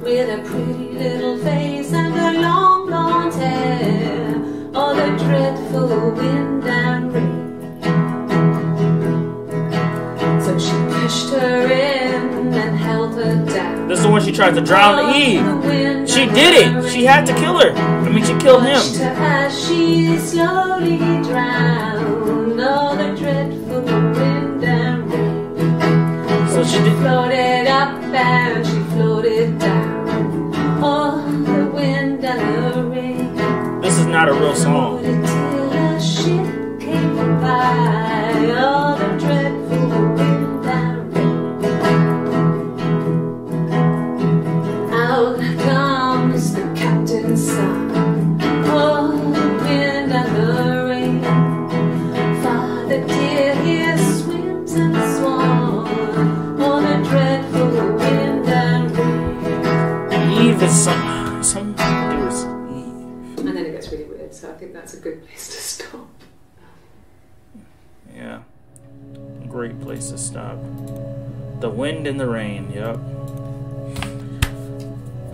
with a pretty little face and her long blonde hair. Oh, the dreadful wind and rain. Her in and held her down. This is the one she tried to drown Eve. She did it. She had to kill her. I mean, she killed him. As she slowly drowned, all the dreadful wind and rain. So she did. Floated up and she floated down. All the wind and the rain. This is not a real song. Till a ship came by, all the dreadful wind. Some, some was... And then it gets really weird, so I think that's a good place to stop. Yeah, great place to stop. The wind and the rain, yep.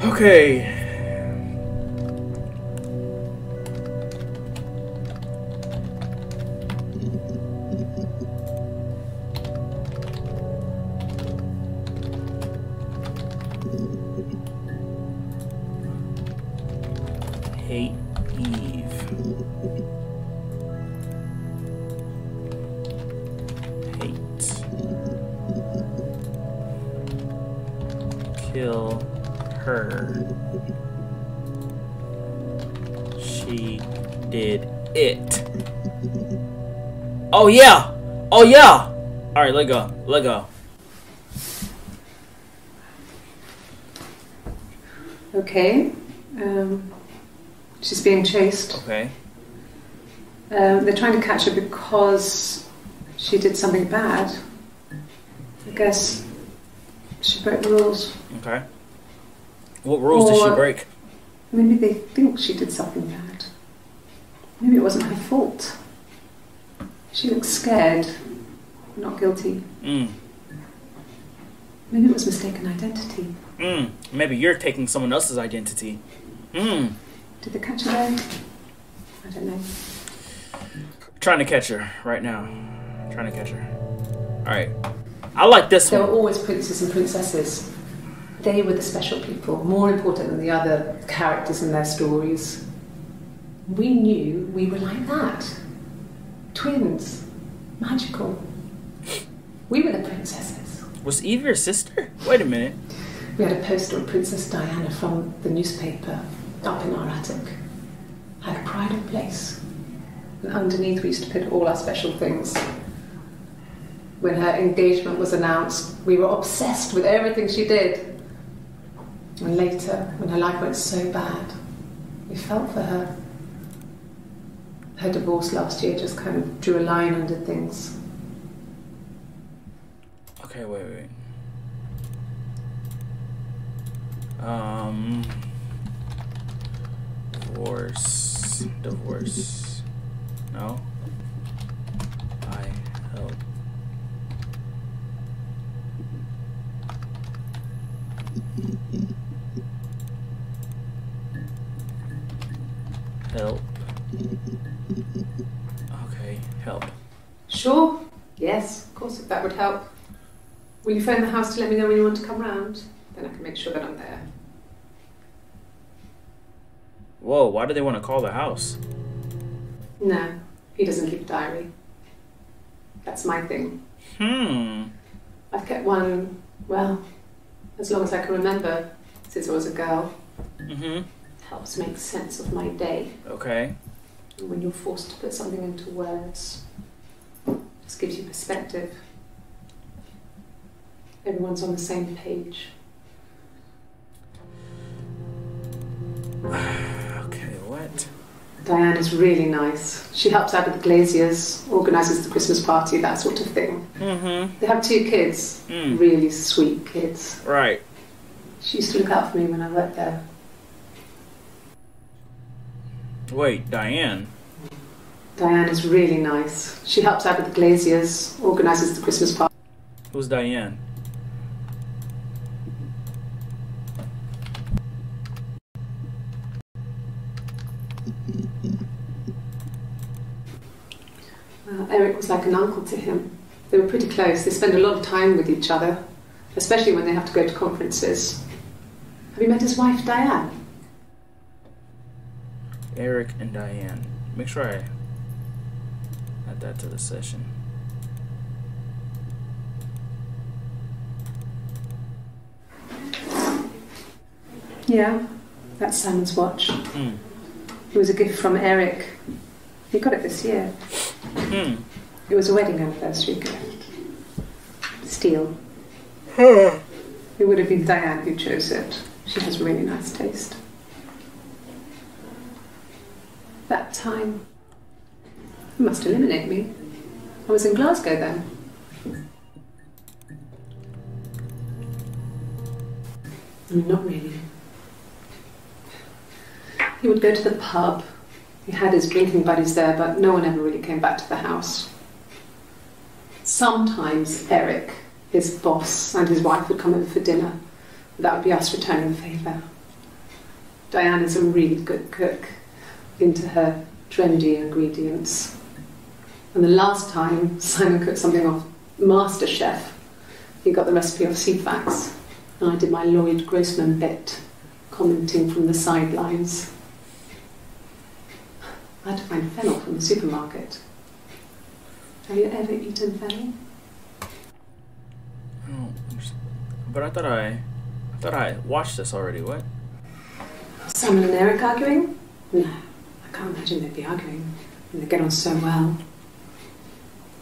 Okay. hate Eve. Kill her. She did it. Oh yeah! Oh yeah! Alright, let go. Let go. Okay. Um, she's being chased. Okay. Um, they're trying to catch her because she did something bad. I guess she broke the rules. Okay. What rules or did she break? Maybe they think she did something bad. Maybe it wasn't her fault. She looked scared, not guilty. Mm. Maybe it was mistaken identity. Mm. Maybe you're taking someone else's identity. Mm. Did they catch her there? I don't know. Trying to catch her right now. Trying to catch her. Alright. I like this one. There were always princes and princesses. They were the special people, more important than the other characters in their stories. We knew we were like that. Twins. Magical. We were the princesses. Was Eve your sister? Wait a minute. We had a poster of Princess Diana from the newspaper up in our attic. I had a pride of place. And underneath we used to put all our special things. When her engagement was announced, we were obsessed with everything she did. And later, when her life went so bad, we felt for her. Her divorce last year just kind of drew a line under things. Okay, wait, wait. Um, divorce, divorce, no? Help. Okay, help. Sure? Yes, of course, if that would help. Will you phone the house to let me know when you want to come round? Then I can make sure that I'm there. Whoa, why do they want to call the house? No, he doesn't keep a diary. That's my thing. Hmm. I've kept one, well, as long as I can remember, since I was a girl. Mm-hmm. Helps make sense of my day. Okay. When you're forced to put something into words, this gives you perspective. Everyone's on the same page. Okay, what? Diana's really nice. She helps out with the glaziers, organises the Christmas party, that sort of thing. Mm-hmm. They have two kids, mm. really sweet kids. Right. She used to look out for me when I worked there. Wait, Diane. Diane is really nice. She helps out with the glaziers, organises the Christmas party. Who's Diane? Uh, Eric was like an uncle to him. They were pretty close. They spend a lot of time with each other, especially when they have to go to conferences. Have you met his wife, Diane? Eric and Diane. Make sure I add that to the session. Yeah, that's Simon's watch. Mm. It was a gift from Eric. He got it this year. Mm. It was a wedding anniversary gift. Steel. It would have been Diane who chose it. She has really nice taste. That time, you must eliminate me. I was in Glasgow then. Not really. He would go to the pub. He had his drinking buddies there, but no one ever really came back to the house. Sometimes Eric, his boss, and his wife would come over for dinner. That would be us returning the favour. Diana's a really good cook. Into her trendy ingredients. And the last time Simon cooked something off MasterChef, he got the recipe off C FAX, and I did my Lloyd Grossman bit, commenting from the sidelines. I had to find fennel from the supermarket. Have you ever eaten fennel? Oh, but I thought I, I thought I watched this already. What? Simon and Eric arguing? No, I can't imagine they'd be arguing. They get on so well.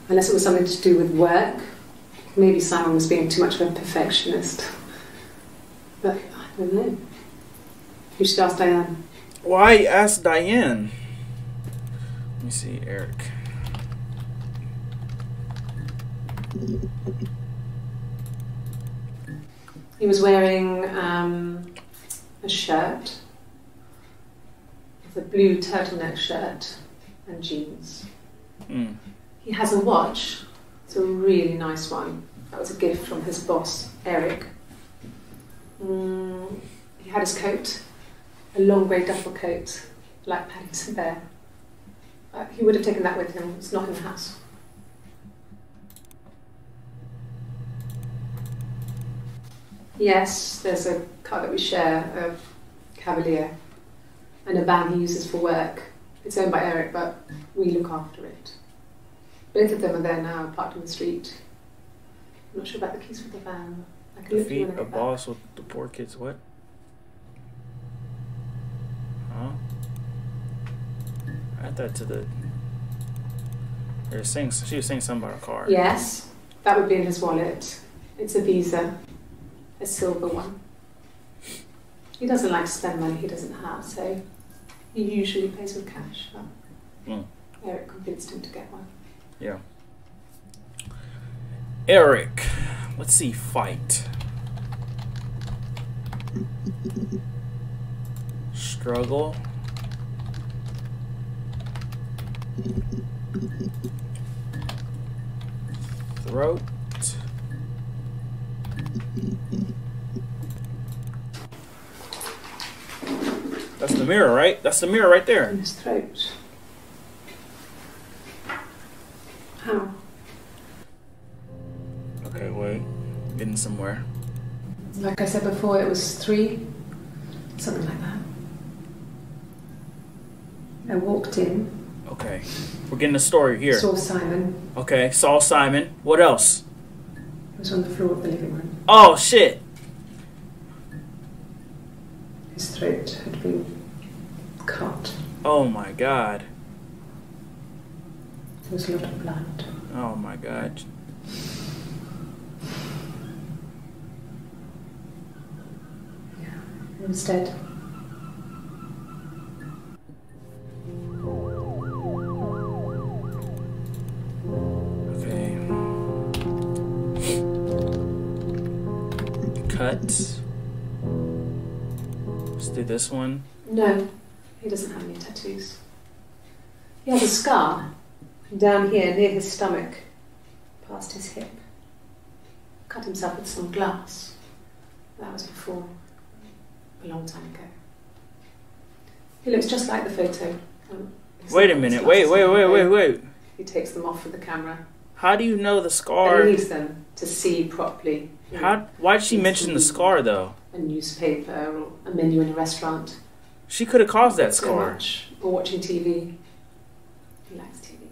Unless it was something to do with work. Maybe Simon was being too much of a perfectionist. But I don't know. You should ask Diane. Why ask Diane? Let me see, Eric. He was wearing um, a shirt. It's a blue turtleneck shirt and jeans. Mm. He has a watch. It's a really nice one. That was a gift from his boss, Eric. Mm, he had his coat, a long grey duffel coat, like Paddington Bear. Uh, he would have taken that with him. It's not in the house. Yes, there's a car that we share of Cavalier and a van he uses for work. It's owned by Eric, but we look after it. Both of them are there now, parked in the street. I'm not sure about the keys for the van. I can look Defeat a boss back. With the poor kids, what? Huh? I thought to the... They were saying, she was saying something about a car. Yes, that would be in his wallet. It's a Visa, a silver one. He doesn't like to spend money he doesn't have, so he usually pays with cash. But mm. Eric convinced him to get one. Yeah. Eric. Let's see, fight. Struggle. Throat. That's the mirror, right? That's the mirror right there. In his throat. How? Okay, wait. Getting somewhere. Like I said before, it was three, something like that. I walked in. Okay. We're getting a story here. Saw Simon. Okay, saw Simon. What else? It was on the floor of the living room. Oh, shit! His throat had been cut. Oh my god. There was a lot of blood. Oh my god. Yeah, he was dead. Okay. Cuts. Let's do this one. No, he doesn't have any tattoos. He has a scar. Down here, near his stomach, past his hip. Cut himself with some glass. That was before, a long time ago. He looks just like the photo. Um, wait a minute, wait, wait, wait, wait, wait. He takes them off with the camera. How do you know the scar? He needs them to see properly. How? Why did she mention the scar, though? A newspaper or a menu in a restaurant. She could have caused that scar. Much, or watching T V. He likes T V.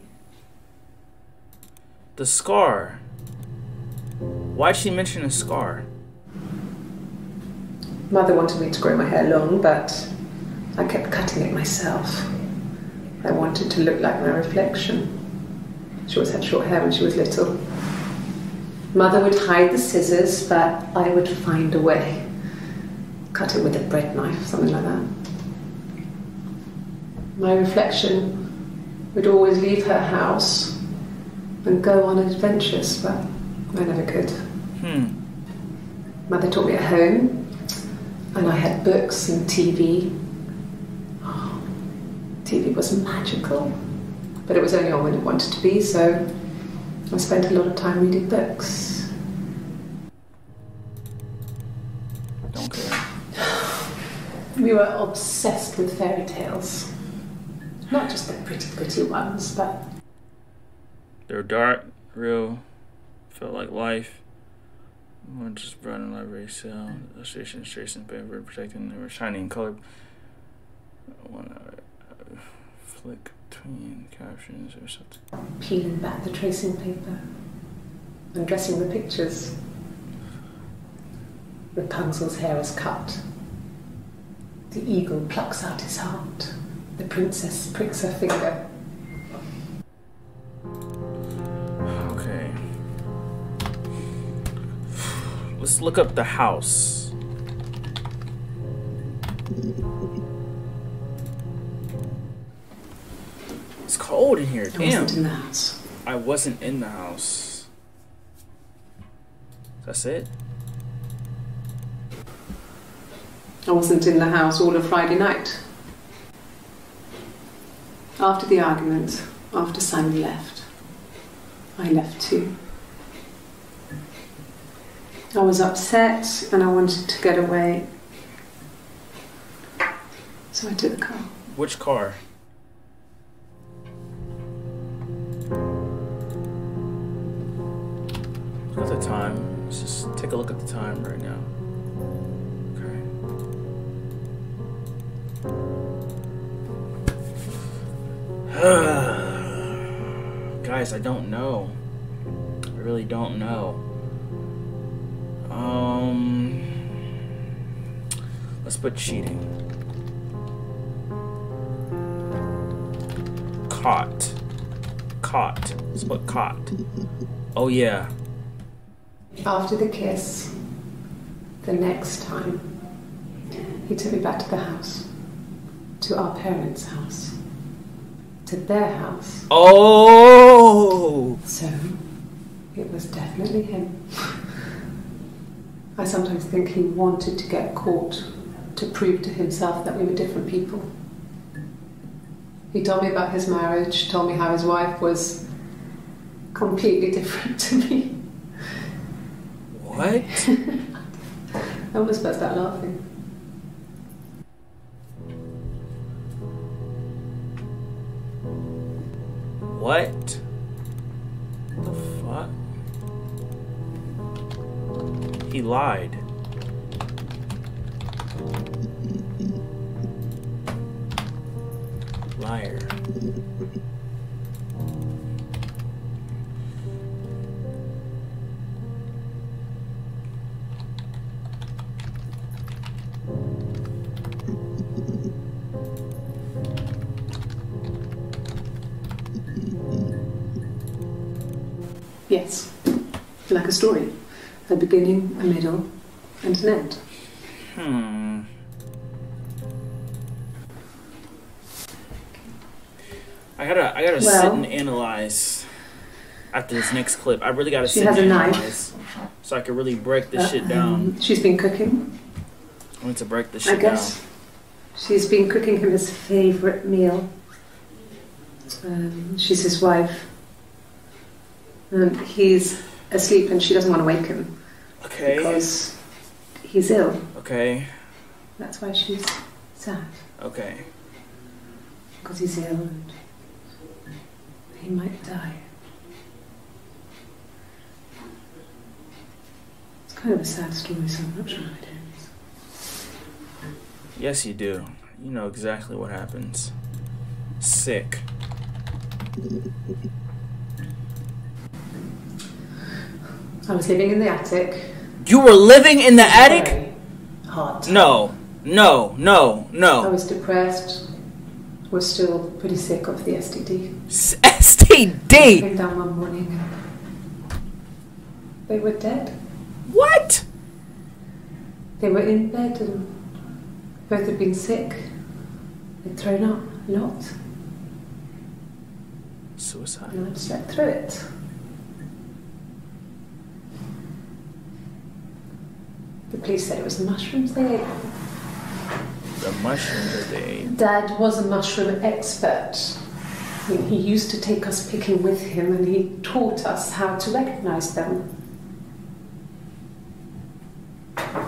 The scar. Why'd she mention a scar? Mother wanted me to grow my hair long, but I kept cutting it myself. I wanted to look like my reflection. She always had short hair when she was little. Mother would hide the scissors, but I would find a way. Cut it with a bread knife, something like that. My reflection would always leave her house and go on adventures, but I never could. Hmm. Mother taught me at home, and I had books and T V. Oh, T V was magical, but it was only on when it wanted to be, so I spent a lot of time reading books. Don't care. We were obsessed with fairy tales. Not just the pretty, pretty ones, but they're dark, real, felt like life. We're just brought in library sale, illustration, trace and paper, protecting they were shiny and colored. One flick between captions or something. Peeling back the tracing paper and dressing the pictures. Rapunzel's hair is cut. The eagle plucks out his heart. The princess pricks her finger. Okay. Let's look up the house. It's cold in here, damn. I wasn't in the house. I wasn't in the house. That's it? I wasn't in the house all of Friday night. After the argument, after Simon left, I left too. I was upset and I wanted to get away. So I took the car. Which car? Look at the time. Let's just take a look at the time right now. Guys, I don't know. I really don't know. Um, let's put cheating. Caught. Caught. Let's put caught. Oh yeah. After the kiss, the next time, he took me back to the house. To our parents' house. To their house. Oh! So, it was definitely him. I sometimes think he wanted to get caught to prove to himself that we were different people. He told me about his marriage, told me how his wife was completely different to me. What? I almost burst out laughing. What the fuck? He lied. Liar. Yes, like a story. A beginning, a middle, and an end. Hmm. I gotta, I gotta well, sit and analyze after this next clip. I really gotta sit and analyze. She has a knife. So I can really break this uh, shit down. Um, she's been cooking. I need to break this shit I guess down. She's been cooking him his favourite meal. Um, she's his wife. And he's asleep and she doesn't want to wake him. Okay. Because he's ill. Okay. That's why she's sad. Okay. Because he's ill and he might die. It's kind of a sad story, so I'm not sure how it ends. Yes, you do. You know exactly what happens. Sick. I was living in the attic. You were living in the attic? Hot. No, no, no, no. I was depressed. Was still pretty sick of the S T D. S T D? I came down one morning. They were dead. What? They were in bed and both had been sick. They'd thrown up a lot. Suicide. And I just slept through it. The police said it was the mushrooms they ate. The mushrooms that they ate? Dad was a mushroom expert. I mean, he used to take us picking with him and he taught us how to recognise them. And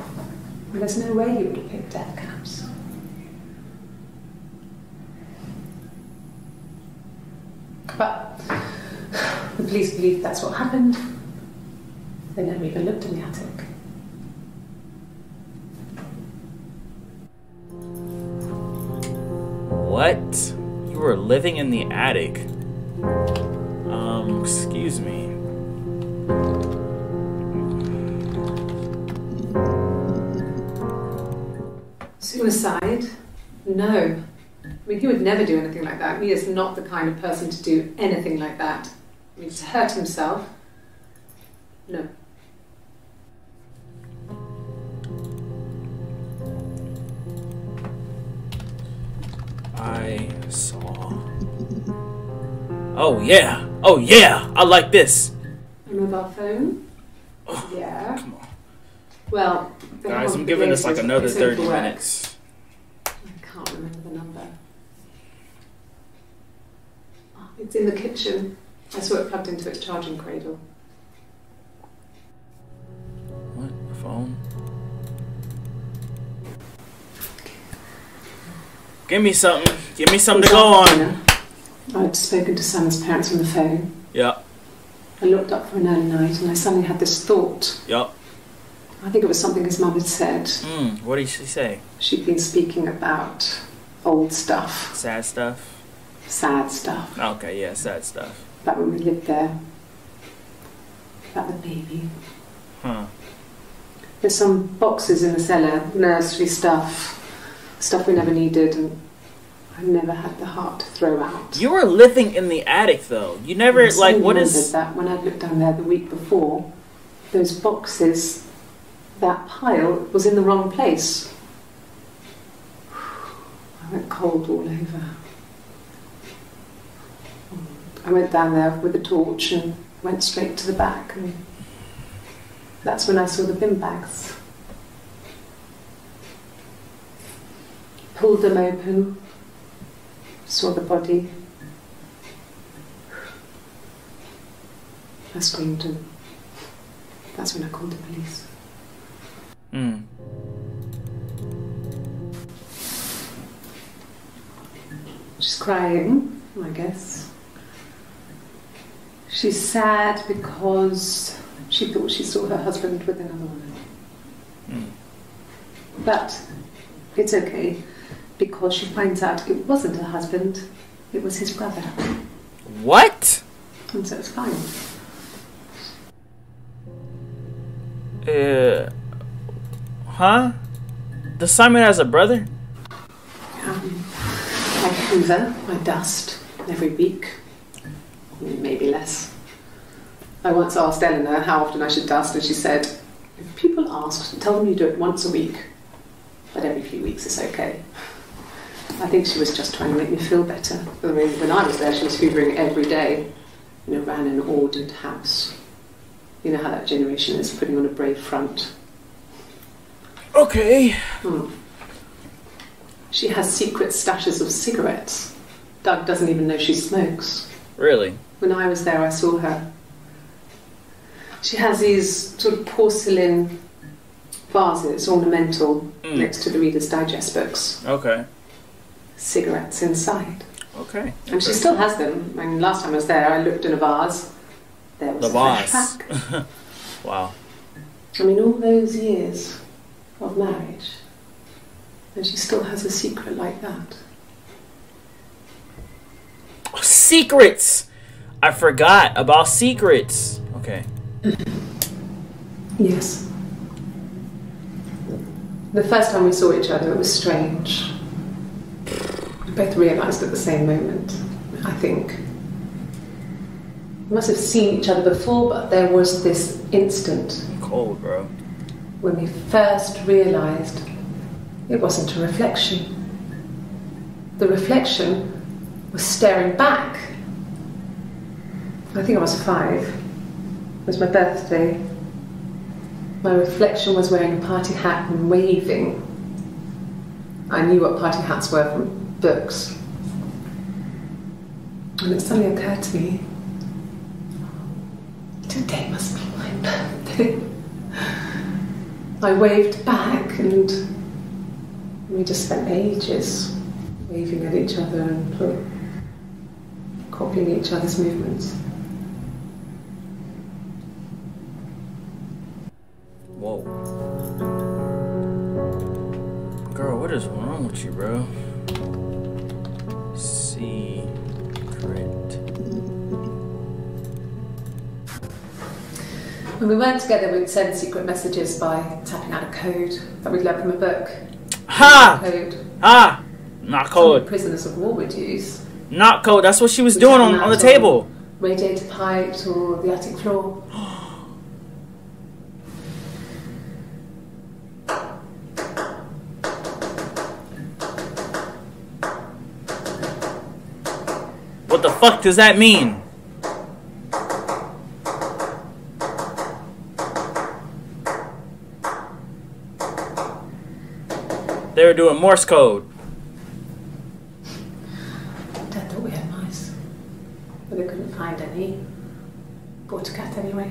there's no way he would have picked dead caps. But the police believed that's what happened. They never even looked in the attic. What? You You were living in the attic. Um, excuse me. Suicide? No. I mean, he would never do anything like that. He is not the kind of person to do anything like that. I mean, to hurt himself? No. I saw. Oh yeah! Oh yeah! I like this! A mobile phone? Oh, yeah. Come on. Well, guys, I'm giving this like another thirty minutes. I can't remember the number. Oh, it's in the kitchen. I saw it plugged into its charging cradle. What? A phone? Give me something. Give me something to go on. I'd spoken to Sam's parents on the phone. Yeah. I looked up for an early night and I suddenly had this thought. Yep. I think it was something his mum had said. Mm, what did she say? She'd been speaking about old stuff. Sad stuff? Sad stuff. Okay, yeah, sad stuff. About when we lived there. About the baby. Huh. There's some boxes in the cellar, nursery stuff. Stuff we never needed, and I never had the heart to throw out. You were living in the attic, though. You never, I like, what is... that when I looked down there the week before, those boxes, that pile, was in the wrong place. I went cold all over. I went down there with a torch and went straight to the back. And that's when I saw the bin bags. Pulled them open, saw the body. I screamed, and that's when I called the police. Mm. She's crying, I guess. She's sad because she thought she saw her husband with another woman. Mm. But it's okay, because she finds out it wasn't her husband, it was his brother. What? And so it's fine. Uh, huh? Does Simon has a brother? Um, I hoover, I dust, every week. Maybe less. I once asked Eleanor how often I should dust, and she said, if people ask, tell them you do it once a week. But every few weeks it's okay. I think she was just trying to make me feel better. I mean, when I was there, she was hoovering every day. You know, ran an ordered house. You know how that generation is, putting on a brave front. Okay. Hmm. She has secret stashes of cigarettes. Doug doesn't even know she smokes. Really? When I was there, I saw her. She has these sort of porcelain vases, ornamental, mm. next to the Reader's Digest books. Okay. Cigarettes inside. Okay. And she still has them. I mean, last time I was there, I looked in a vase. There was the vase. Wow. I mean, all those years of marriage, and she still has a secret like that. Oh, secrets! I forgot about secrets. Okay. Yes. The first time we saw each other, it was strange. We both realised at the same moment, I think. We must have seen each other before, but there was this instant. I'm cold, bro. When we first realised it wasn't a reflection. The reflection was staring back. I think I was five. It was my birthday. My reflection was wearing a party hat and waving. I knew what party hats were from books. And it suddenly occurred to me, today must be my birthday. I waved back and we just spent ages waving at each other and copying each other's movements. Whoa. Girl, what is wrong with you, bro? Let's see. When we weren't together, we'd send secret messages by tapping out a code that we'd learn from a book. Ha! Code. Ah! Not code. Some prisoners of war would use. Not code. That's what she was we'd doing on, on the table. Radiator pipes or the attic floor. What the fuck does that mean? They were doing Morse code. Dad thought we had mice, but they couldn't find any. Bought a cat anyway.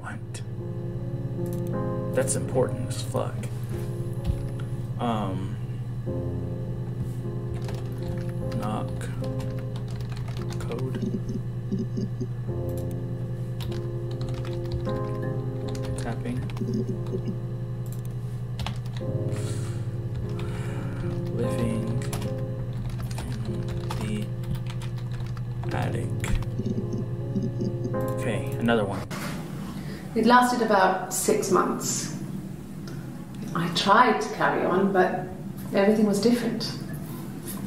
What? That's important as fuck. Um. Knock. Code. Tapping. Living in the attic. Okay, another one. It lasted about six months. I tried to carry on, but everything was different.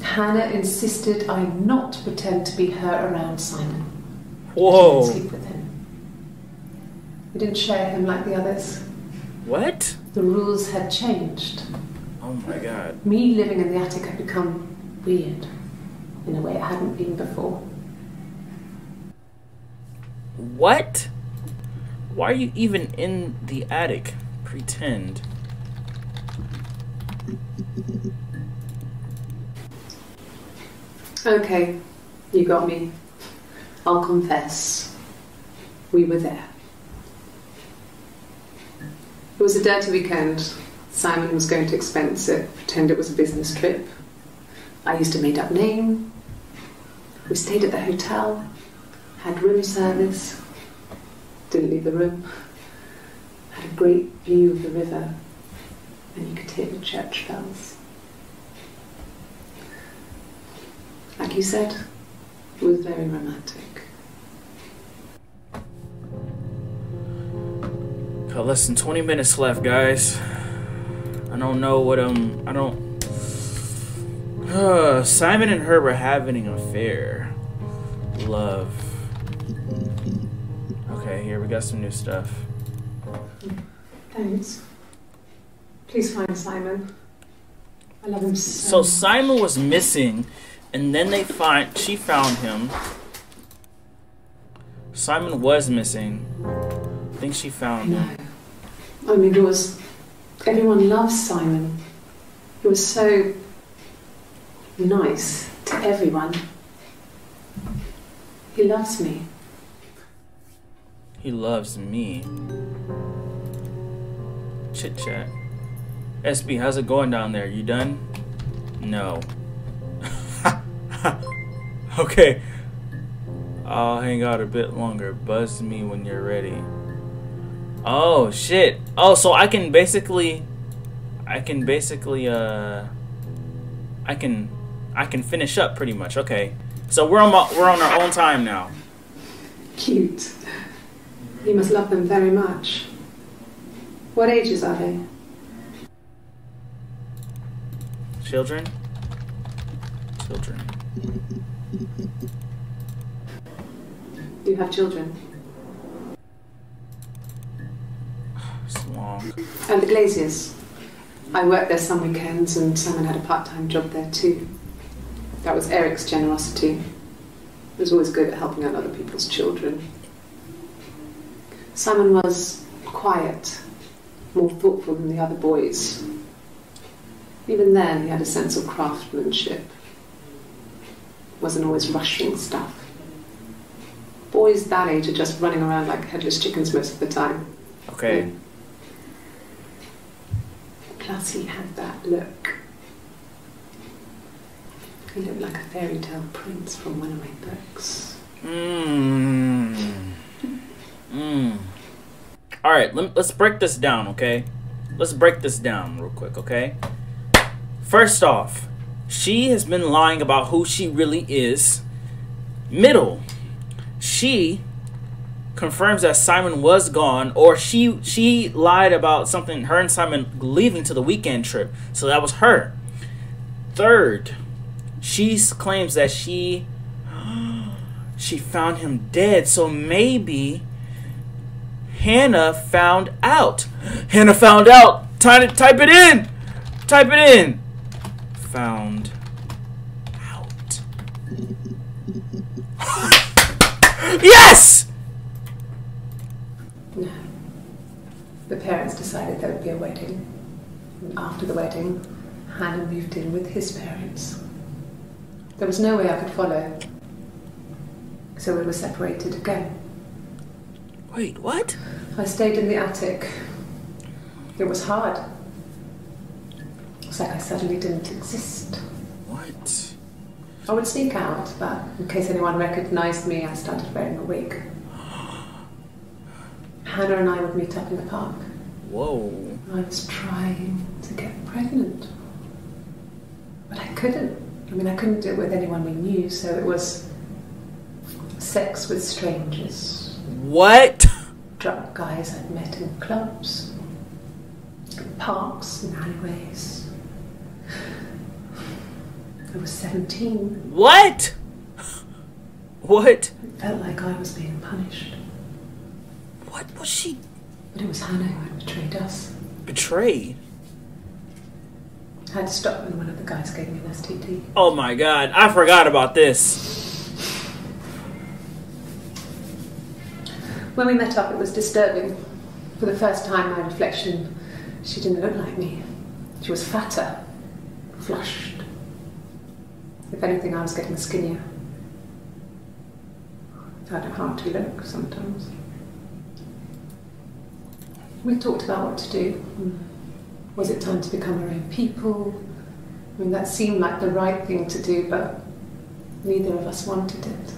Hannah insisted I not pretend to be her around Simon. Whoa. I didn't sleep with him. We didn't share him like the others. What? The rules had changed. Oh my god. Me living in the attic had become weird in a way it hadn't been before. What? Why are you even in the attic? Pretend. Okay, you got me. I'll confess. We were there. It was a dirty weekend. Simon was going to expense it, pretend it was a business trip. I used a made-up name. We stayed at the hotel, had room service, didn't leave the room, had a great view of the river, and you could hear the church bells. Like you said, it was very romantic. Got less than twenty minutes left, guys. I don't know what, um, I don't... Uh, Simon and Herb are having an affair. Love. Okay, here, we got some new stuff. Thanks. Please find Simon. I love him so much. So Simon was missing, and then they find... She found him. Simon was missing. I think she found him. No. I mean, it was... Everyone loves Simon. He was so nice to everyone. He loves me. He loves me. Chit chat. S B, how's it going down there? You done? No. Okay. I'll hang out a bit longer. Buzz me when you're ready. Oh shit. Oh, so I can basically I can basically uh I can I can finish up pretty much. Okay. So we're on my, we're on our own time now. Cute. You must love them very much. What ages are they? Children? Children. Do you have children? Long. And the glaziers. I worked there some weekends and Simon had a part-time job there too. That was Eric's generosity. He was always good at helping out other people's children. Simon was quiet, more thoughtful than the other boys. Even then he had a sense of craftsmanship. Wasn't always rushing stuff. Boys that age are just running around like headless chickens most of the time. Okay. Yeah. Plus he had that look. He looked like a fairy tale prince from one of my books. Mmm. Mmm. Alright, let, let's break this down, okay? Let's break this down real quick, okay? First off, she has been lying about who she really is. Middle, she confirms that Simon was gone, or she she lied about something, her and Simon leaving to the weekend trip. So that was her. Third, she claims that she she found him dead. So maybe Hannah found out. Hannah found out. Ty type it in. Type it in. Found out. Yes! No. The parents decided there would be a wedding. And after the wedding, Hannah moved in with his parents. There was no way I could follow. So we were separated again. Wait, what? I stayed in the attic. It was hard. It was like I suddenly didn't exist. What? I would sneak out, but in case anyone recognized me, I started wearing a wig. Hannah and I would meet up in the park. Whoa. I was trying to get pregnant. But I couldn't. I mean, I couldn't do it with anyone we knew, so it was sex with strangers. What? Drunk guys I'd met in clubs, in parks, and alleyways. I was seventeen. What? What? It felt like I was being punished. What was she? But it was Hannah who had betrayed us. Betrayed? I had to stop when one of the guys gave me an S T D. Oh my god, I forgot about this. When we met up, it was disturbing. For the first time, my reflection, she didn't look like me. She was fatter, flushed. If anything, I was getting skinnier. I had a hard to look sometimes. We talked about what to do. Was it time to become our own people? I mean, that seemed like the right thing to do, but neither of us wanted it.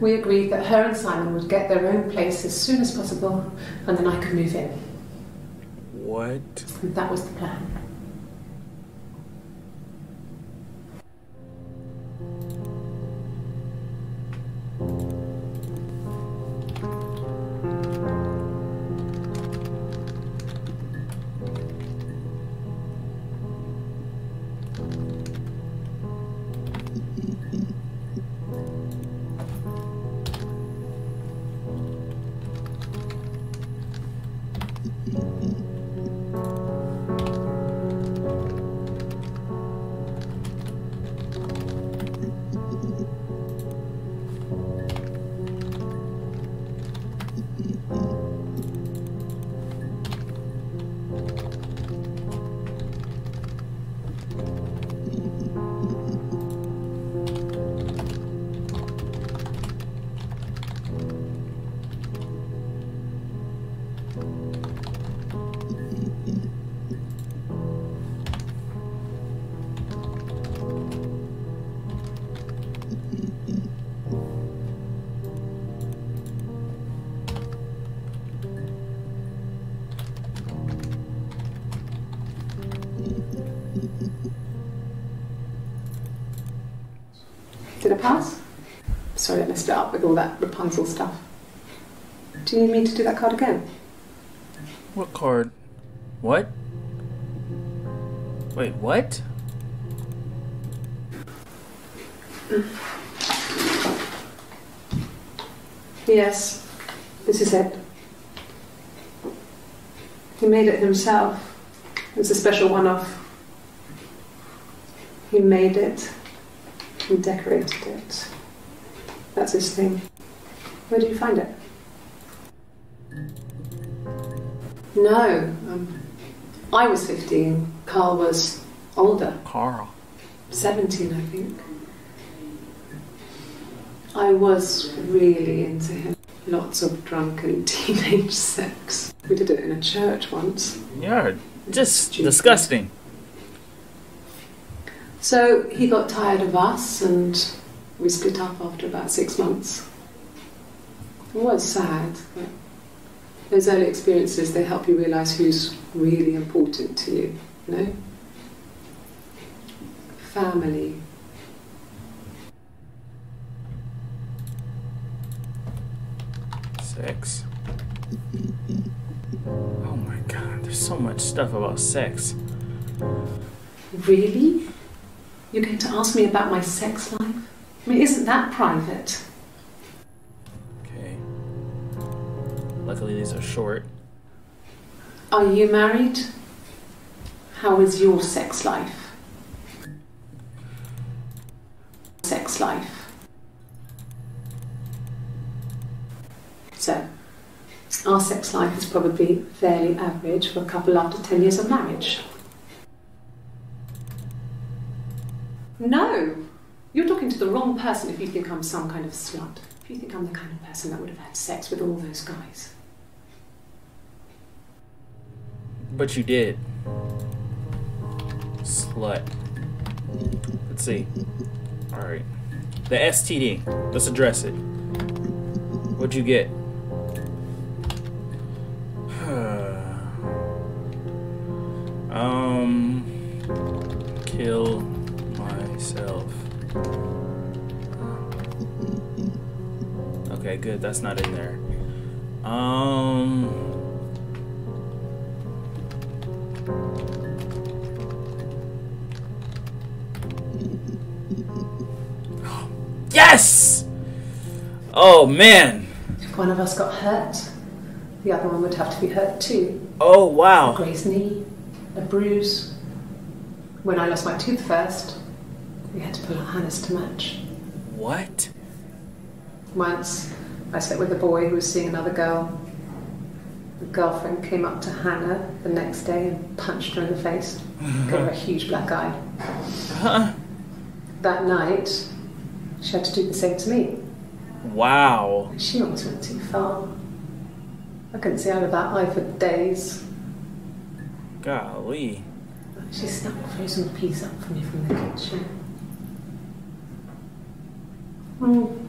We agreed that her and Simon would get their own place as soon as possible, and then I could move in. What? And that was the plan. Did I pass? Sorry I messed it up with all that Rapunzel stuff. Do you need me to do that card again? What card? What? Wait, what? Yes, this is it. He made it himself. It was a special one-off. He made it. And decorated it. That's his thing. Where do you find it? No. Um, I was fifteen. Carl was older. Carl. seventeen, I think. I was really into him. Lots of drunken teenage sex. We did it in a church once. Yeah, just disgusting. So he got tired of us and we split up after about six months. It was sad, but those early experiences, they help you realise who's really important to you, you know? Family. sex. Oh my god, there's so much stuff about sex. Really? You're going to ask me about my sex life? I mean, isn't that private? Okay. Luckily these are short. Are you married? How is your sex life? Sex life. So, our sex life is probably fairly average for a couple after ten years of marriage. No! You're talking to the wrong person if you think I'm some kind of slut. If you think I'm the kind of person that would have had sex with all those guys. But you did. Slut. Let's see. Alright. The S T D. Let's address it. What'd you get? um... Kill myself. Okay, good. That's not in there. Um... Yes! Oh man! If one of us got hurt, the other one would have to be hurt too. Oh wow! A grazed knee, a bruise. When I lost my tooth first, we had to pull our harness to match. What? Once, I slept with a boy who was seeing another girl. The girlfriend came up to Hannah the next day and punched her in the face, gave her a huge black eye. Huh? That night, she had to do the same to me. Wow. She almost went too far. I couldn't see out of that eye for days. Golly. She snapped a frozen piece up for me from the kitchen. Mm.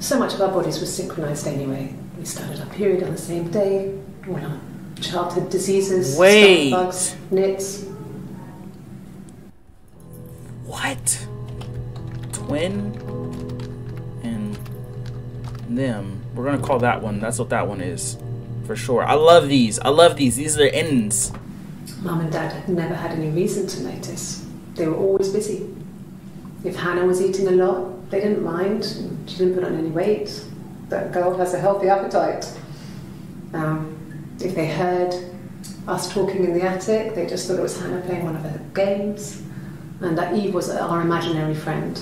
So much of our bodies were synchronized anyway. We started our period on the same day. All our childhood diseases, stomach bugs, nits. What? Twin and them. We're gonna call that one. That's what that one is, for sure. I love these. I love these. These are their ends. Mum and Dad had never had any reason to notice. They were always busy. If Hannah was eating a lot, they didn't mind. She didn't put on any weight. That girl has a healthy appetite. Um, if they heard us talking in the attic, they just thought it was Hannah playing one of her games, and that Eve was our imaginary friend.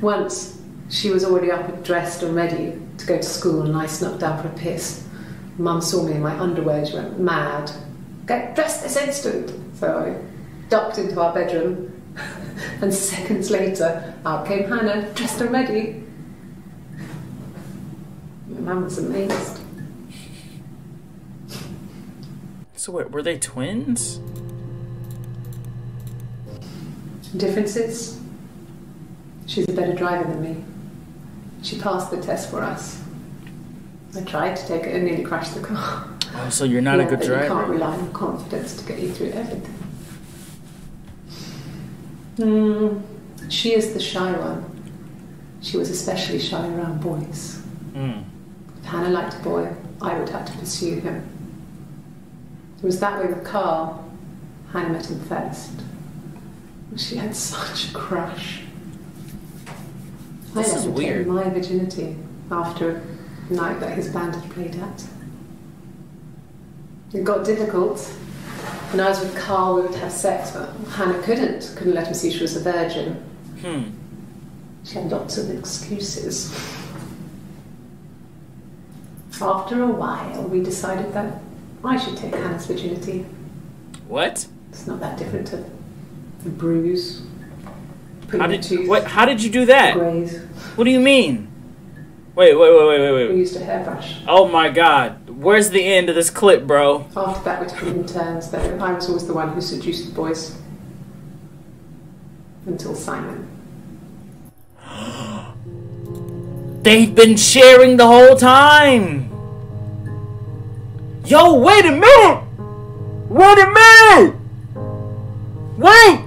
Once, she was already up and dressed and ready to go to school, and I snuck down for a piss. Mum saw me in my underwear, she went mad. Get dressed this instant! So I ducked into our bedroom, and seconds later, out came Hannah, dressed and ready. My mum was amazed. So wait, were they twins? Differences? She's a better driver than me. She passed the test for us. I tried to take it and nearly crashed the car. Oh, so you're not yeah, a good but driver. You can't rely on confidence to get you through everything. Mm, she is the shy one. She was especially shy around boys. Mm. If Hannah liked a boy, I would have to pursue him. It was that way with Carl. Hannah met him first. She had such a crush. This I is weird. My virginity after a night that his band had played at. It got difficult. When I was with Carl, we would have sex, but Hannah couldn't. Couldn't let him see she was a virgin. Hmm. She had lots of excuses. After a while, we decided that I should take Hannah's virginity. What? It's not that different to the bruise. How did, what, how did you do that? Graze. What do you mean? Wait, wait, wait, wait, wait, wait. We used a hairbrush. Oh my god. Where's the end of this clip, bro? After that, we took it in turns, though. I was always the one who seduced the boys. Until Simon. They've been sharing the whole time! Yo, wait a minute! Wait a minute! Wait!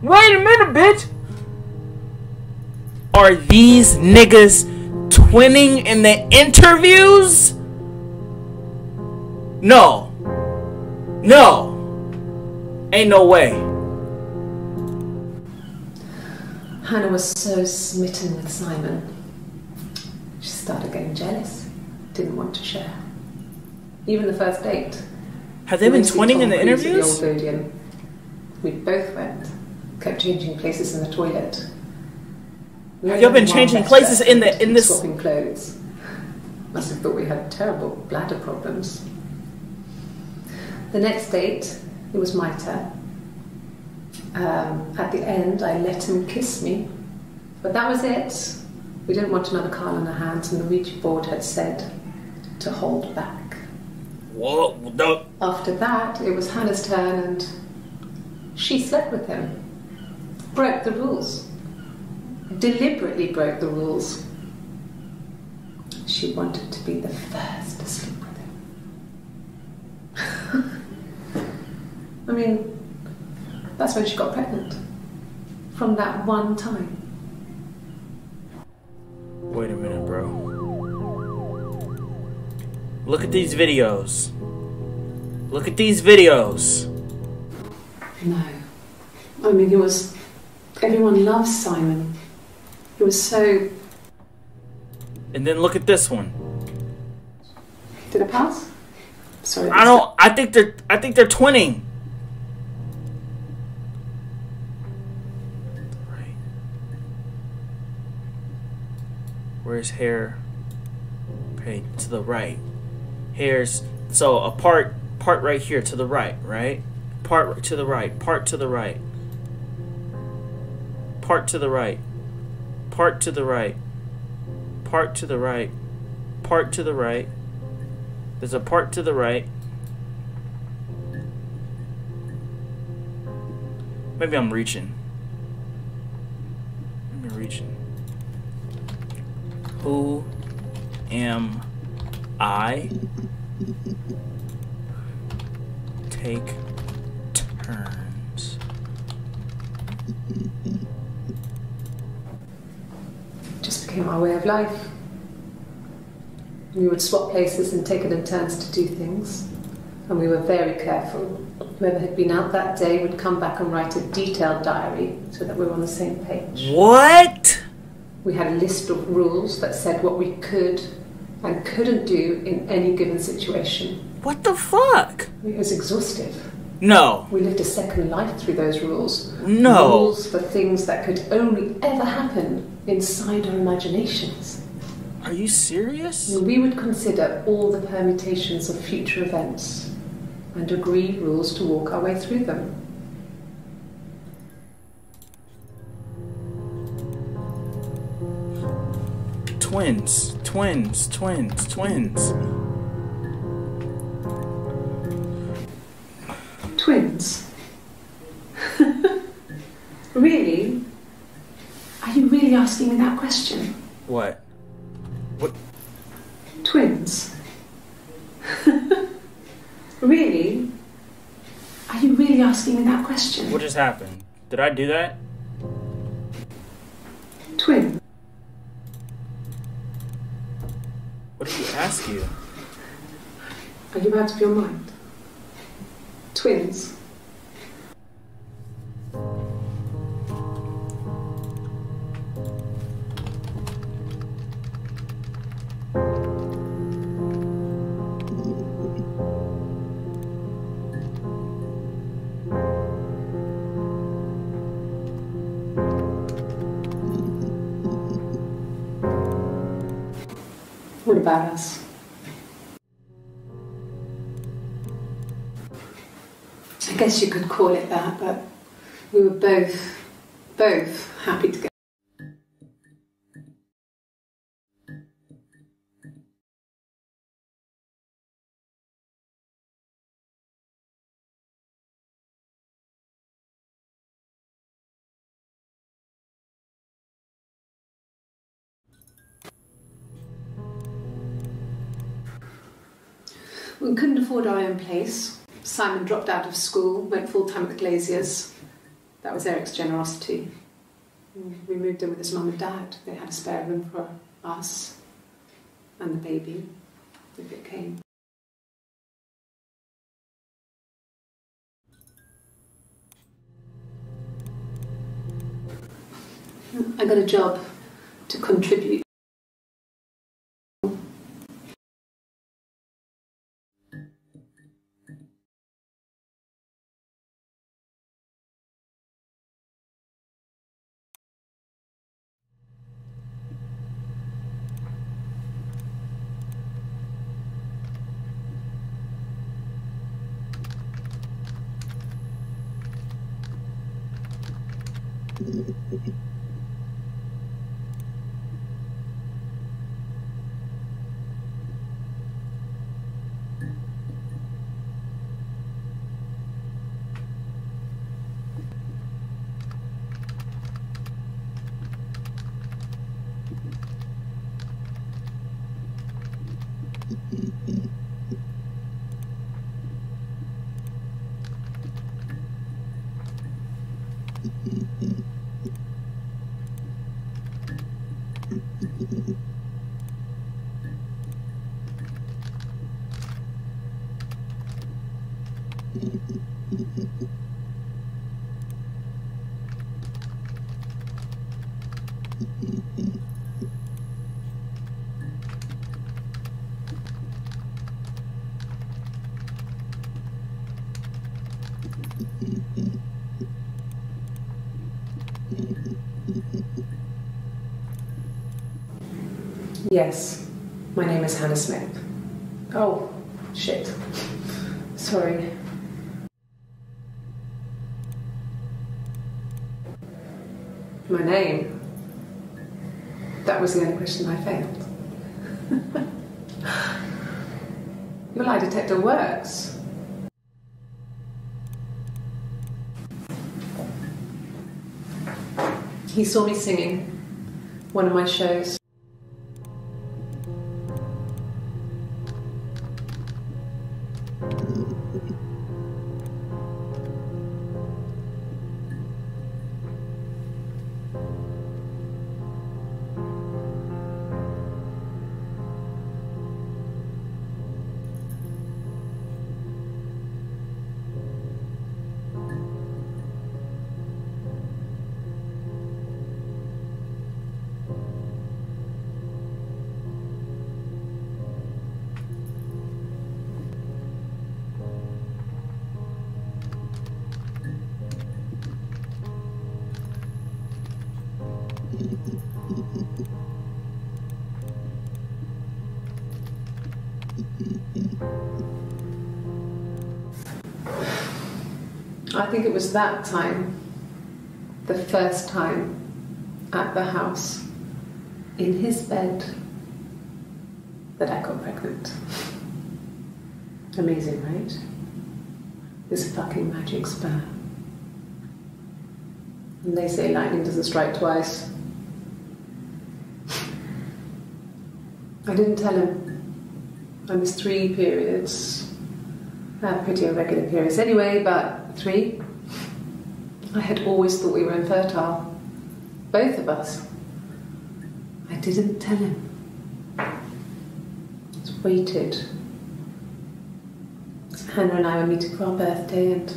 Wait a minute, bitch! are these niggas twinning in the interviews? No. No. Ain't no way. Hannah was so smitten with Simon. She started getting jealous. Didn't want to share. Even the first date. Have they been twinning in the interviews? We both went. Kept changing places in the toilet. Have y'all been changing places in the in this? Swapping clothes. Must have thought we had terrible bladder problems. The next date, it was my turn. Um, at the end, I let him kiss me, but that was it. We didn't want another card on our hands, and the Ouija board had said to hold back. Whoa, no. After that, it was Hannah's turn, and she slept with him. Broke the rules. Deliberately broke the rules. She wanted to be the first to sleep with him. I mean, that's when she got pregnant. From that one time. Wait a minute, bro. Look at these videos. Look at these videos. No. I mean, it was... Everyone loves Simon. He was so... And then look at this one. Did it pass? Sorry. I don't... I think they're... I think they're twinning. Right. Where's hair? Okay, to the right. Hair's... So, a part... Part right here to the right, right? Part to the right. Part to the right. Part to the right. Part to the right. Part to the right. Part to the right. There's a part to the right. Maybe I'm reaching. Maybe I'm reaching. Who am I? Take turns. Our way of life. We would swap places and take it in turns to do things, and we were very careful. Whoever had been out that day would come back and write a detailed diary so that we were on the same page. What? We had a list of rules that said what we could and couldn't do in any given situation. What the fuck? It was exhaustive. No. We lived a second life through those rules. No. Rules for things that could only ever happen inside our imaginations. Are you serious? We would consider all the permutations of future events and agree rules to walk our way through them. Twins, twins, twins, twins. Twins? Really? Are you really asking me that question? What? What? Twins? Really? Are you really asking me that question? What just happened? Did I do that? Twin. What did he ask you? Are you out of your mind? Twins. What about us? I guess you could call it that, but we were both, both happy to go. We couldn't afford our own place. Simon dropped out of school, went full-time at the glaziers. That was Eric's generosity. We moved in with his mum and dad. They had a spare room for us and the baby, if it came. I got a job to contribute. Yes, my name is Hannah Smith. Oh, shit. Sorry. My name? That was the only question I failed. Your lie detector works. He saw me singing one of my shows. I think it was that time, the first time at the house, in his bed, that I got pregnant. Amazing, right? This fucking magic spur. And they say lightning doesn't strike twice. I didn't tell him. I missed three periods. I had pretty irregular periods anyway, but three. I had always thought we were infertile. Both of us. I didn't tell him. Just waited. Hannah and I were meeting for our birthday and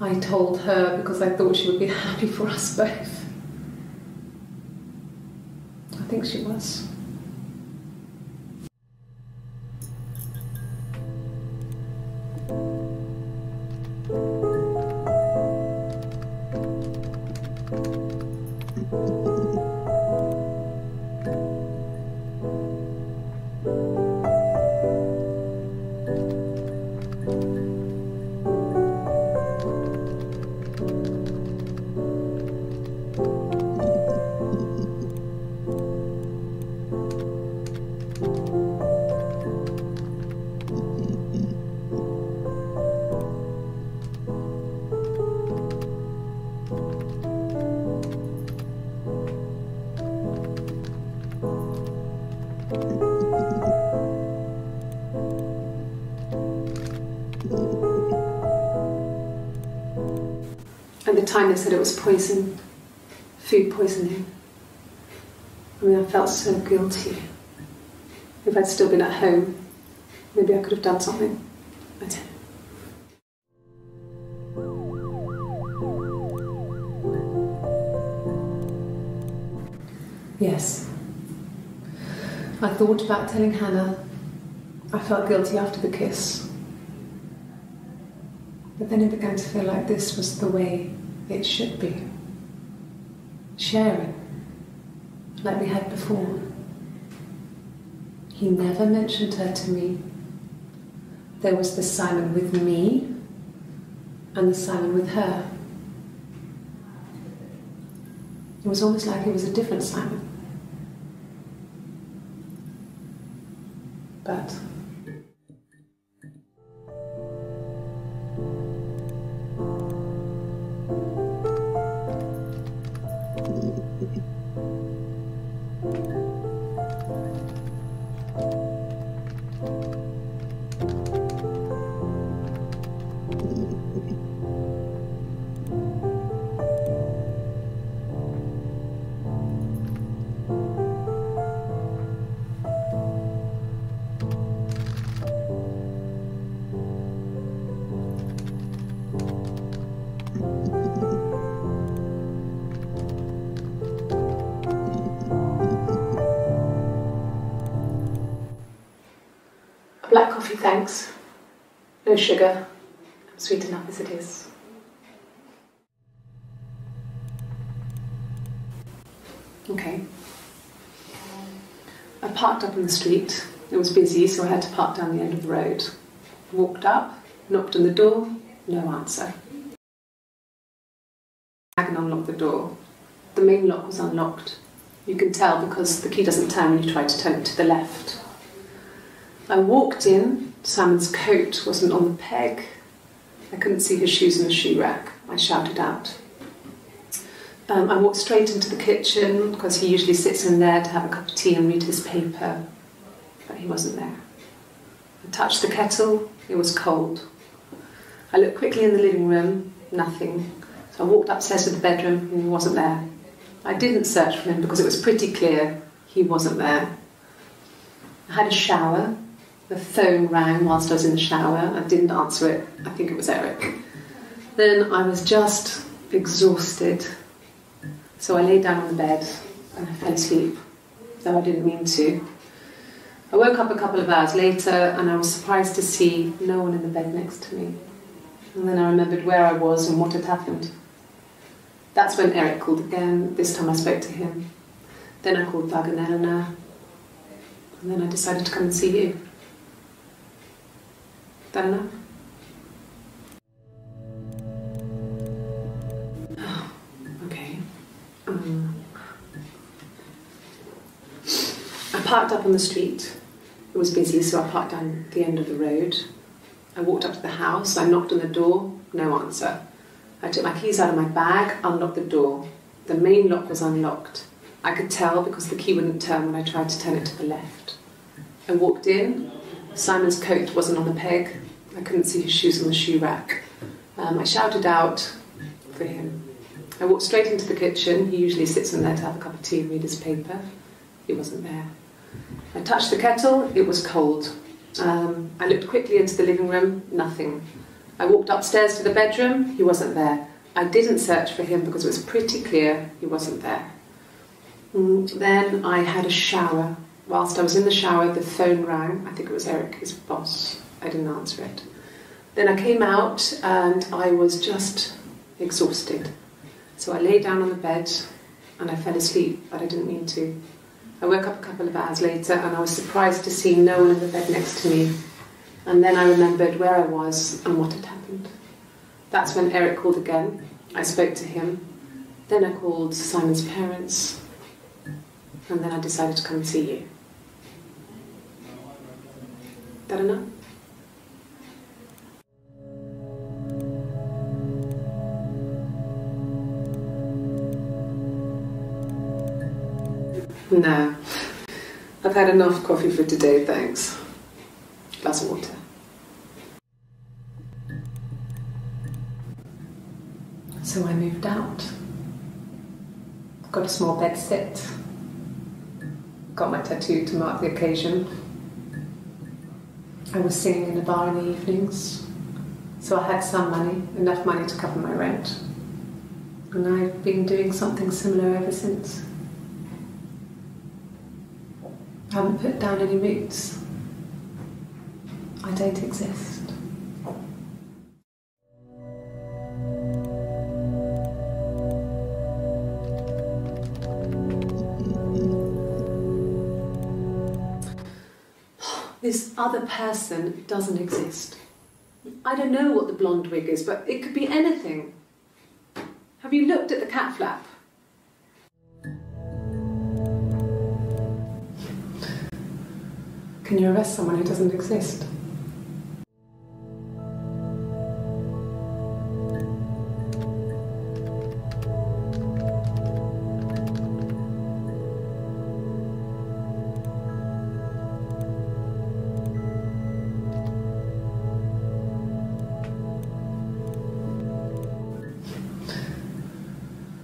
I told her because I thought she would be happy for us both. I think she was. Time they said it was poison. food poisoning. I mean, I felt so guilty. If I'd still been at home, maybe I could have done something. I don't know. Yes. I thought about telling Hannah. I felt guilty after the kiss. But then it began to feel like this was the way it should be. Sharing, like we had before. He never mentioned her to me. There was the Simon with me and the Simon with her. It was almost like it was a different Simon. But black coffee, thanks. No sugar. Sweet enough as it is. Okay. I parked up in the street. It was busy, so I had to park down the end of the road. Walked up, knocked on the door, no answer. I can unlock the door. The main lock was unlocked. You can tell because the key doesn't turn when you try to turn it to the left. I walked in, Simon's coat wasn't on the peg. I couldn't see his shoes in the shoe rack. I shouted out. Um, I walked straight into the kitchen because he usually sits in there to have a cup of tea and read his paper, but he wasn't there. I touched the kettle, it was cold. I looked quickly in the living room, nothing. So I walked upstairs to the bedroom and he wasn't there. I didn't search for him because it was pretty clear he wasn't there. I had a shower. The phone rang whilst I was in the shower. I didn't answer it. I think it was Eric. Then I was just exhausted. So I lay down on the bed and I fell asleep, though I didn't mean to. I woke up a couple of hours later and I was surprised to see no one in the bed next to me. And then I remembered where I was and what had happened. That's when Eric called again. This time I spoke to him. Then I called Doug and Eleanor. And then I decided to come and see you. Done enough? Oh, okay. Um, I parked up on the street. It was busy, so I parked down the end of the road. I walked up to the house, I knocked on the door, no answer. I took my keys out of my bag, unlocked the door. The main lock was unlocked. I could tell because the key wouldn't turn when I tried to turn it to the left. I walked in. Simon's coat wasn't on the peg. I couldn't see his shoes on the shoe rack. Um, I shouted out for him. I walked straight into the kitchen. He usually sits in there to have a cup of tea and read his paper. He wasn't there. I touched the kettle. It was cold. Um, I looked quickly into the living room. Nothing. I walked upstairs to the bedroom. He wasn't there. I didn't search for him because it was pretty clear he wasn't there. And then I had a shower. Whilst I was in the shower, the phone rang. I think it was Eric, his boss. I didn't answer it. Then I came out and I was just exhausted. So I lay down on the bed and I fell asleep, but I didn't mean to. I woke up a couple of hours later and I was surprised to see no one in the bed next to me. And then I remembered where I was and what had happened. That's when Eric called again. I spoke to him. Then I called Simon's parents. And then I decided to come and see you. That enough? No. I've had enough coffee for today, thanks. Glass of water. So I moved out. Got a small bed set. Got my tattoo to mark the occasion. I was singing in a bar in the evenings, so I had some money, enough money to cover my rent. And I've been doing something similar ever since. I haven't put down any roots. I don't exist. This other person doesn't exist. I don't know what the blonde wig is, but it could be anything. Have you looked at the cat flap? Can you arrest someone who doesn't exist?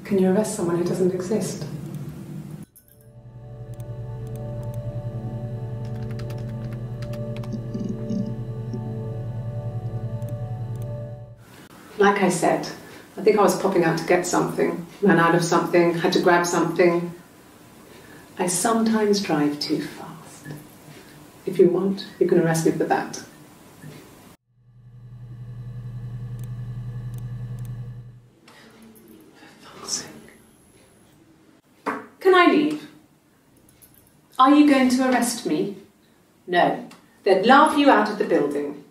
Can you arrest someone who doesn't exist? Like I said, I think I was popping out to get something, ran out of something, had to grab something. I sometimes drive too fast. If you want, you can arrest me for that. Are you going to arrest me? No. They'd laugh you out of the building.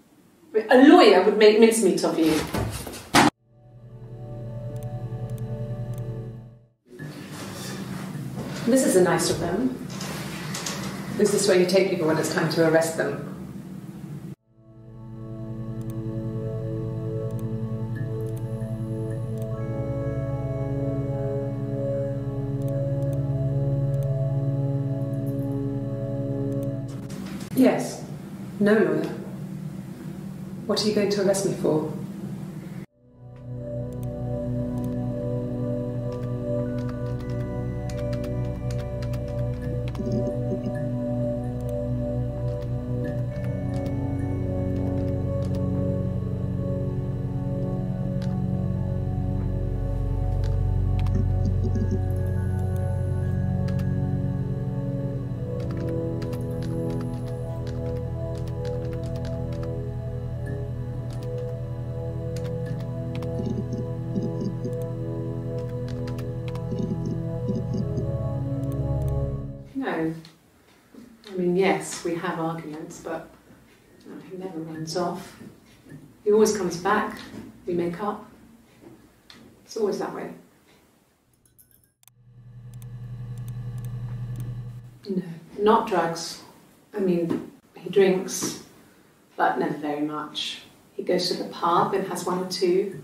A lawyer would make mincemeat of you. This is a nicer room. This is where you take people when it's time to arrest them. Yes. No, lawyer. What are you going to arrest me for? I mean, yes, we have arguments, but he never runs off. He always comes back. We make up. It's always that way. No, not drugs. I mean, he drinks, but never very much. He goes to the pub and has one or two.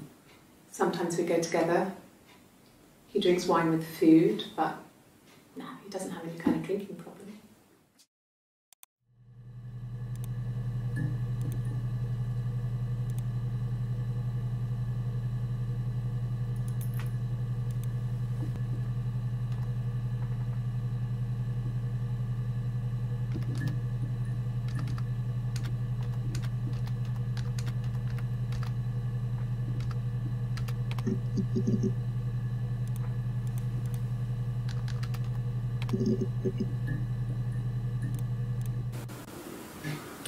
Sometimes we go together. He drinks wine with food, but no, he doesn't have any kind of drinking problem.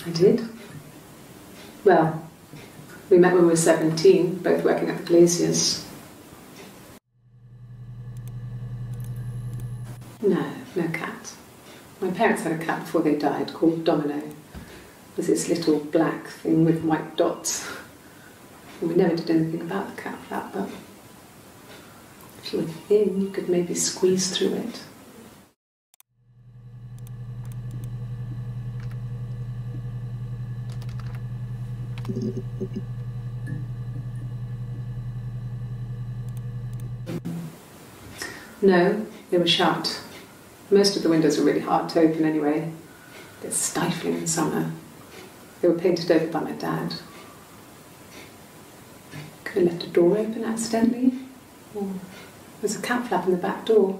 I did. Well, we met when we were seventeen, both working at the glaziers. No, no cat. My parents had a cat before they died called Domino. It was this little black thing with white dots. And we never did anything about the cat flap, but if you were thin, you could maybe squeeze through it. No, they were shut. Most of the windows were really hard to open anyway. They're stifling in summer. They were painted over by my dad. Could have left a door open accidentally, or there's a cat flap in the back door.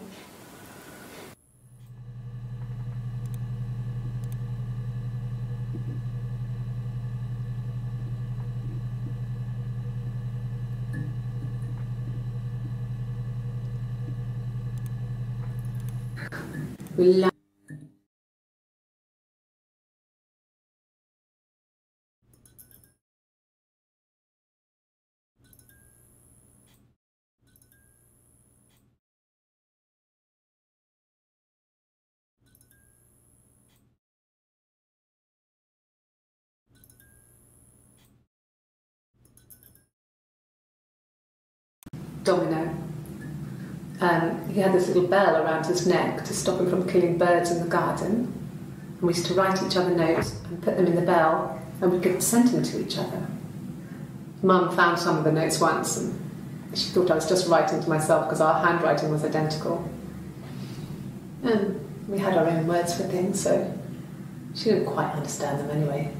We love. Domino. Um, he had this little bell around his neck to stop him from killing birds in the garden. And we used to write each other notes and put them in the bell, and we'd give, send them to each other. Mum found some of the notes once, and she thought I was just writing to myself because our handwriting was identical. And we had our own words for things, so she didn't quite understand them anyway.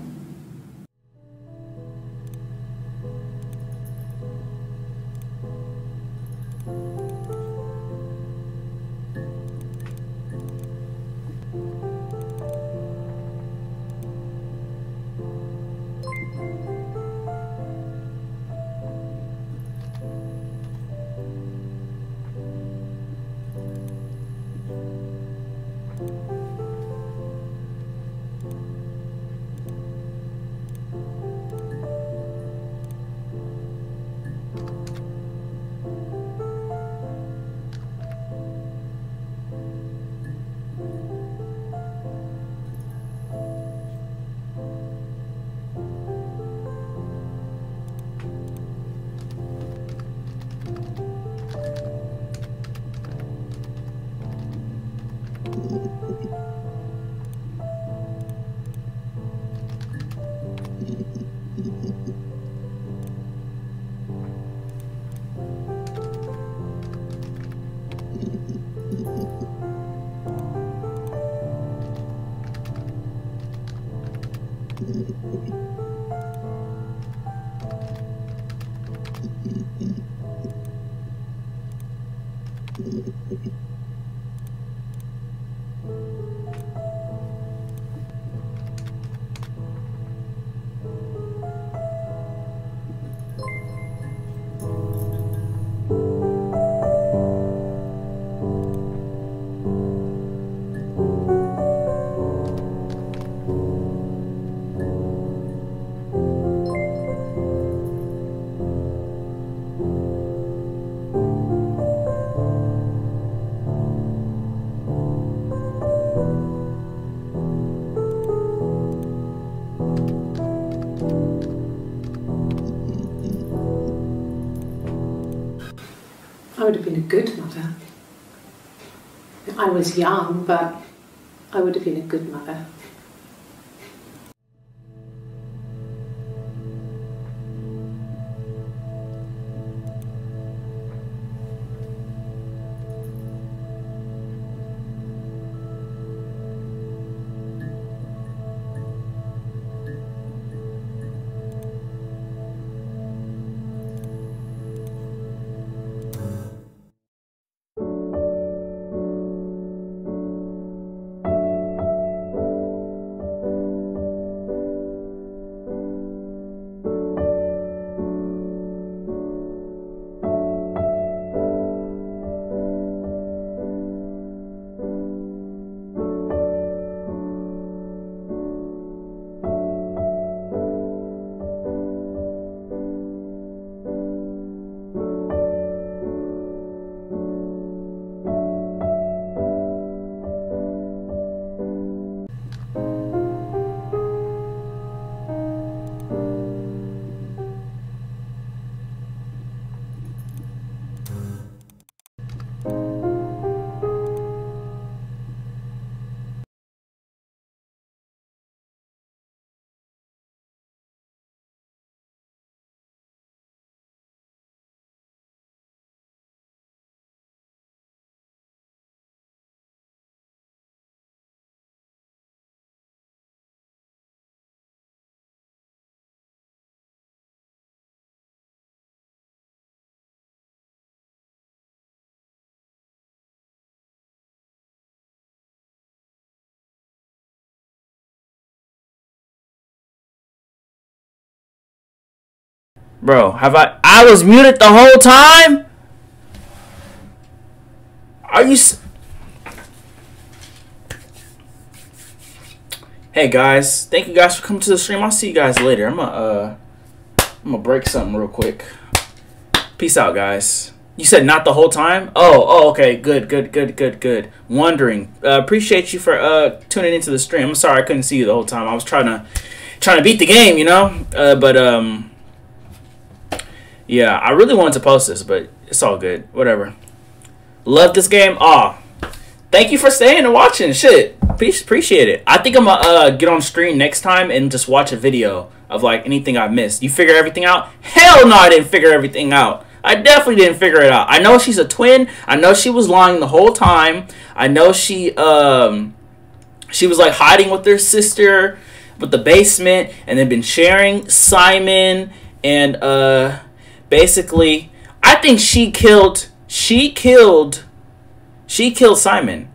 I would have been a good mother. I was young, but I would have been a good mother. Bro, have I... I was muted the whole time? Are you... S Hey guys, thank you guys for coming to the stream. I'll see you guys later. I'm gonna uh, I'm gonna break something real quick. Peace out, guys. You said not the whole time? Oh, oh, okay. Good, good, good, good, good. Wondering. Uh, appreciate you for uh tuning into the stream. I'm sorry I couldn't see you the whole time. I was trying to trying to beat the game, you know. Uh, but um, yeah, I really wanted to post this, but it's all good. Whatever. Love this game. Aw. Thank you for staying and watching. Shit, appreciate it. I think I'm gonna uh, get on stream next time and just watch a video of like anything I missed. You figure everything out? Hell no, I didn't figure everything out. I definitely didn't figure it out. I know she's a twin. I know she was lying the whole time. I know she um she was like hiding with her sister, with the basement, and they've been sharing Simon and uh basically I think she killed she killed. She killed Simon.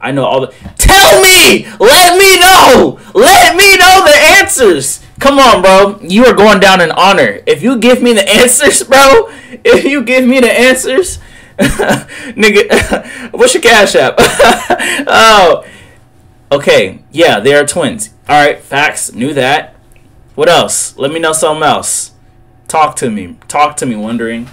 I know all the... Tell me! Let me know! Let me know the answers! Come on, bro. You are going down in honor. If you give me the answers, bro. If you give me the answers. Nigga, what's your Cash App? Oh. Okay. Yeah, they are twins. All right. Facts. Knew that. What else? Let me know something else. Talk to me. Talk to me, Wondering.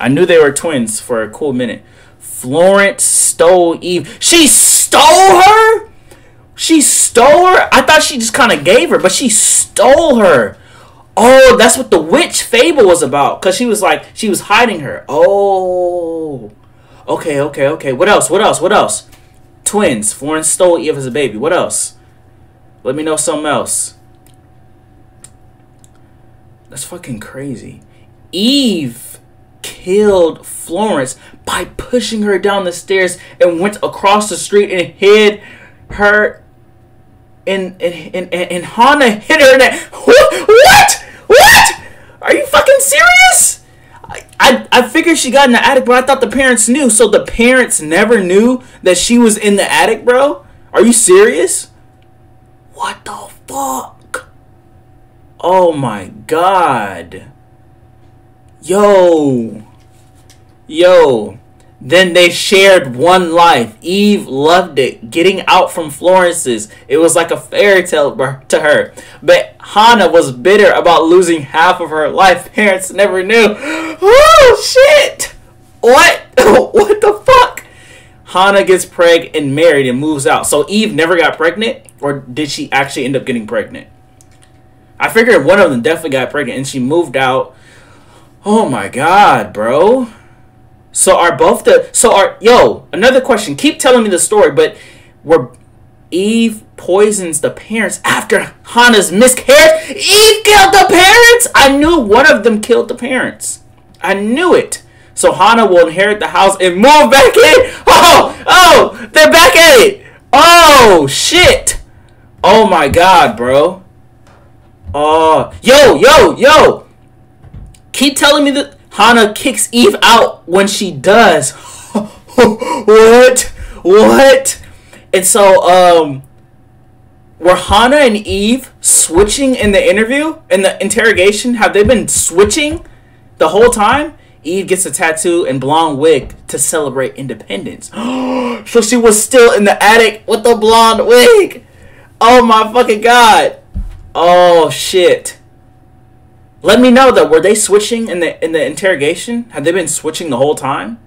I knew they were twins for a cool minute. Florence stole Eve. She stole her? She stole her? I thought she just kind of gave her, but she stole her. Oh, that's what the witch fable was about. Because she was like, she was hiding her. Oh. Okay, okay, okay. What else? What else? What else? Twins. Florence stole Eve as a baby. What else? Let me know something else. That's fucking crazy. Eve killed Florence by pushing her down the stairs and went across the street and hid her and and and, and Hannah hit her in that. What? What? Are you fucking serious? I, I I figured she got in the attic, but I thought the parents knew. So the parents never knew that she was in the attic, bro? Are you serious? What the fuck? Oh my god. Yo. Yo. Then they shared one life. Eve loved it. Getting out from Florence's. It was like a fairy tale to her. But Hannah was bitter about losing half of her life. Parents never knew. Oh, shit. What? What the fuck? Hannah gets pregnant and married and moves out. So Eve never got pregnant? Or did she actually end up getting pregnant? I figured one of them definitely got pregnant and she moved out. Oh my god, bro. So are both the so are yo, another question. Keep telling me the story, but were Eve poisons the parents after Hannah's miscarriage? Eve killed the parents? I knew one of them killed the parents. I knew it. So Hannah will inherit the house and move back in. Oh, oh, they're back at it. Oh shit. Oh my god, bro. Oh, yo, yo, yo. Keep telling me that Hannah kicks Eve out when she does. What? What? And so, um, were Hannah and Eve switching in the interview, in the interrogation? Have they been switching the whole time? Eve gets a tattoo and blonde wig to celebrate independence. So she was still in the attic with the blonde wig. Oh my fucking god. Oh shit. Let me know though. Were they switching in the in the interrogation? Had they been switching the whole time?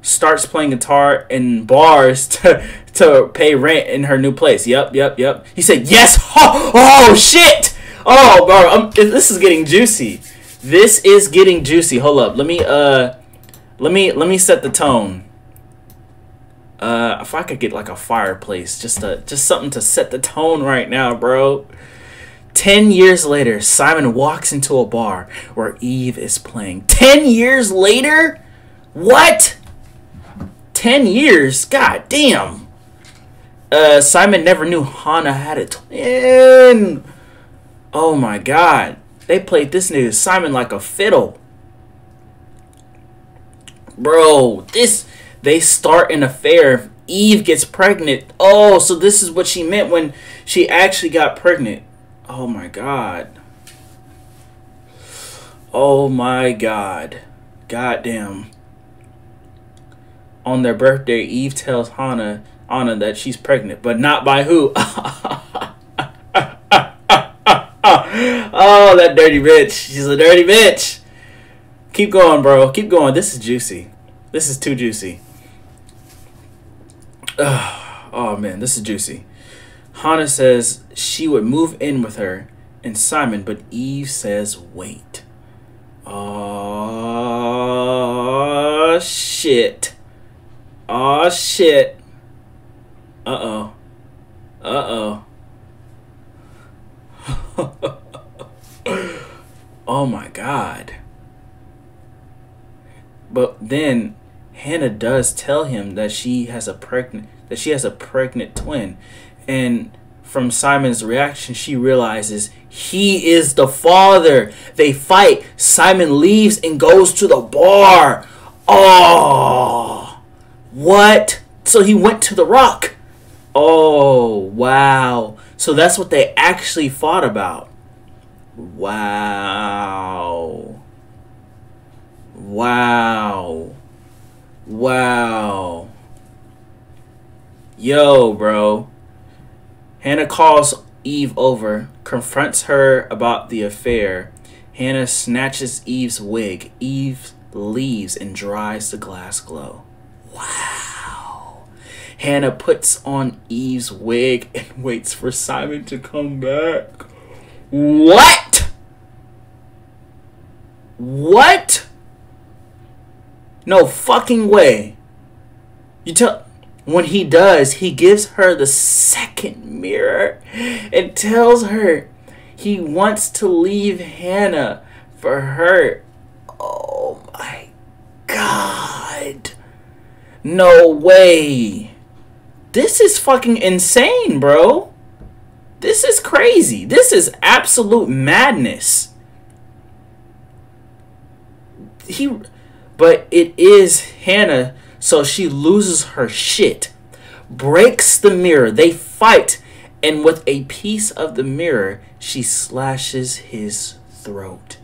Starts playing guitar in bars to to pay rent in her new place. Yep, yep, yep. He said yes. Oh, oh shit. Oh, bro, I'm, this is getting juicy. This is getting juicy. Hold up. Let me uh, let me let me set the tone. Uh, if I could get like a fireplace, just a just something to set the tone right now, bro. Ten years later, Simon walks into a bar where Eve is playing. Ten years later? What? Ten years? God damn. Uh, Simon never knew Hannah had a twin. Oh my god. They played this nigga Simon like a fiddle. Bro, this... They start an affair. Eve gets pregnant. Oh, so this is what she meant when she actually got pregnant. Oh, my God. Oh, my God. Goddamn. On their birthday, Eve tells Hannah Anna that she's pregnant, but not by who? Oh, that dirty bitch. She's a dirty bitch. Keep going, bro. Keep going. This is juicy. This is too juicy. Ugh. Oh, man. This is juicy. Hannah says she would move in with her and Simon, but Eve says wait. Oh, shit. Oh, shit. Uh-oh. Uh-oh. Oh my God. But then Hannah does tell him that she has a pregnant that she has a pregnant twin, and from Simon's reaction she realizes he is the father. They fight. Simon leaves and goes to the bar. Oh, what? So he went to the Rock. Oh, wow. So that's what they actually fought about. Wow. Wow. Wow. Yo, bro. Hannah calls Eve over, confronts her about the affair. Hannah snatches Eve's wig. Eve leaves and dries the glass glow. Wow. Hannah puts on Eve's wig and waits for Simon to come back. What? What? No fucking way. You tell... When he does, he gives her the second mirror and tells her he wants to leave Hannah for her. Oh my God. No way. This is fucking insane, bro. This is crazy. This is absolute madness. He, but it is Hannah. So she loses her shit, breaks the mirror. They fight, and with a piece of the mirror, she slashes his throat.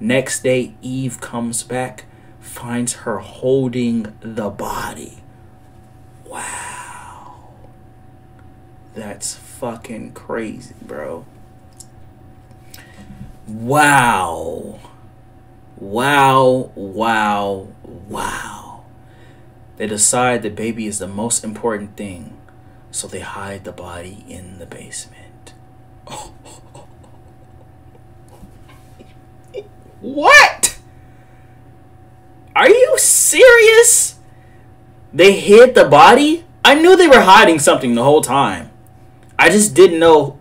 Next day, Eve comes back, finds her holding the body. Wow. That's fucking crazy, bro. Wow. Wow, wow, wow. They decide the baby is the most important thing, so they hide the body in the basement. Oh. What? Are you serious? They hid the body? I knew they were hiding something the whole time. I just didn't know.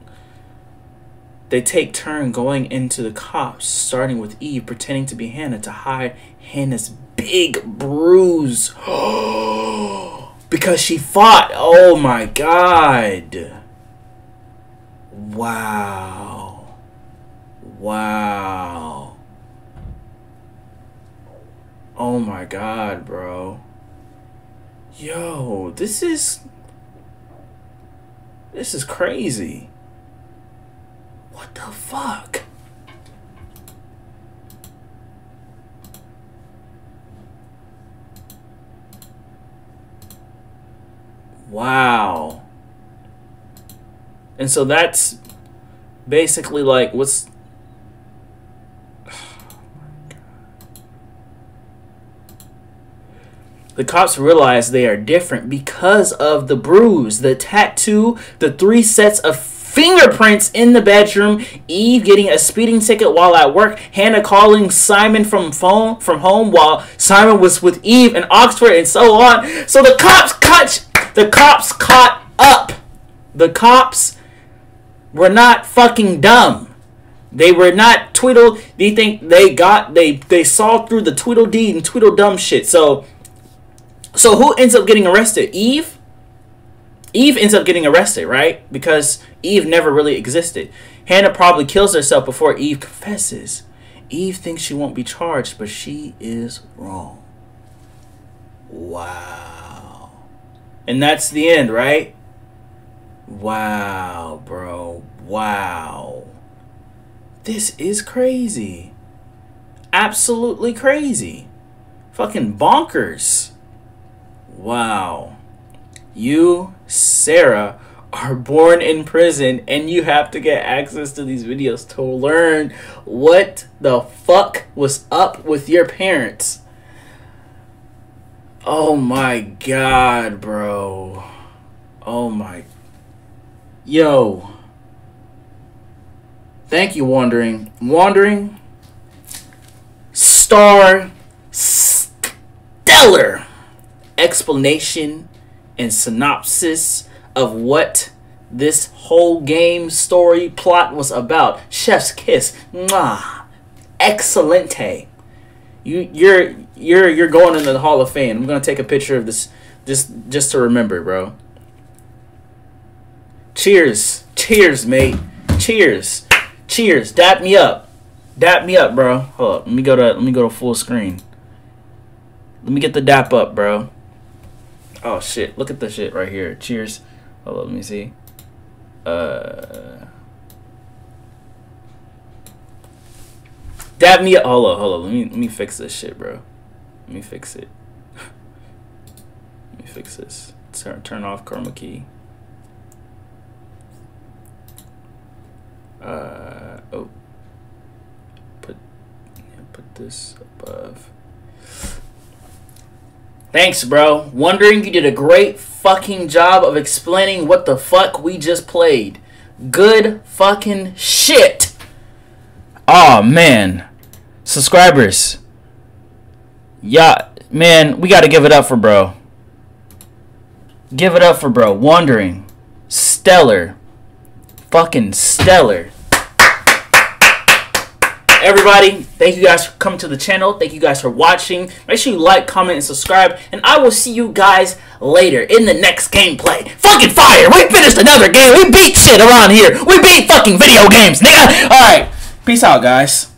They take turn going into the cops, starting with Eve pretending to be Hannah to hide Hannah's big bruise. Because she fought. Oh my God. Wow. Wow. Oh my God, bro. Yo, this is this is crazy. What the fuck? Wow. And so that's basically like what's... Oh my God. The cops realize they are different because of the bruise, the tattoo, the three sets of fingerprints in the bedroom, Eve getting a speeding ticket while at work, Hannah calling Simon from phone from home while Simon was with Eve in Oxford, and so on. So the cops caught the cops caught up. The cops were not fucking dumb. They were not Tweedle. They think they got they they saw through the Tweedledee and Tweedledum shit. So so who ends up getting arrested? Eve? Eve ends up getting arrested, right? Because Eve never really existed. Hannah probably kills herself before Eve confesses. Eve thinks she won't be charged, but she is wrong. Wow. And that's the end, right? Wow, bro. Wow. This is crazy. Absolutely crazy. Fucking bonkers. Wow. you, Sarah, are born in prison and you have to get access to these videos to learn what the fuck was up with your parents. Oh my god, bro. Oh my. Yo. Thank you, Wandering. Wandering. Star. Stellar. Explanation and synopsis of what this whole game story plot was about. Chef's kiss. Mwah. Excellente. You you're you're you're going into the Hall of Fame. I'm gonna take a picture of this just just to remember, bro. Cheers. Cheers, mate. Cheers. Cheers. Dap me up. Dap me up, bro. Hold up. Let me go to let me go to full screen. Let me get the dap up, bro. Oh shit. Look at the shit right here. Cheers. Hold up, let me see. Uh Dab me. Hold on, hold on. Let me let me fix this shit, bro. Let me fix it. Let me fix this. Turn turn off Karma Key. Uh oh. Put yeah, put this above. Thanks, bro. Wondering, you did a great fucking job of explaining what the fuck we just played. Good fucking shit. Oh man, subscribers, yeah, man, we gotta give it up for bro. Give it up for bro. Wandering, stellar, fucking stellar. Everybody, thank you guys for coming to the channel. Thank you guys for watching. Make sure you like, comment, and subscribe. And I will see you guys later in the next gameplay. Fucking fire! We finished another game. We beat shit around here. We beat fucking video games, nigga. All right. Peace out, guys.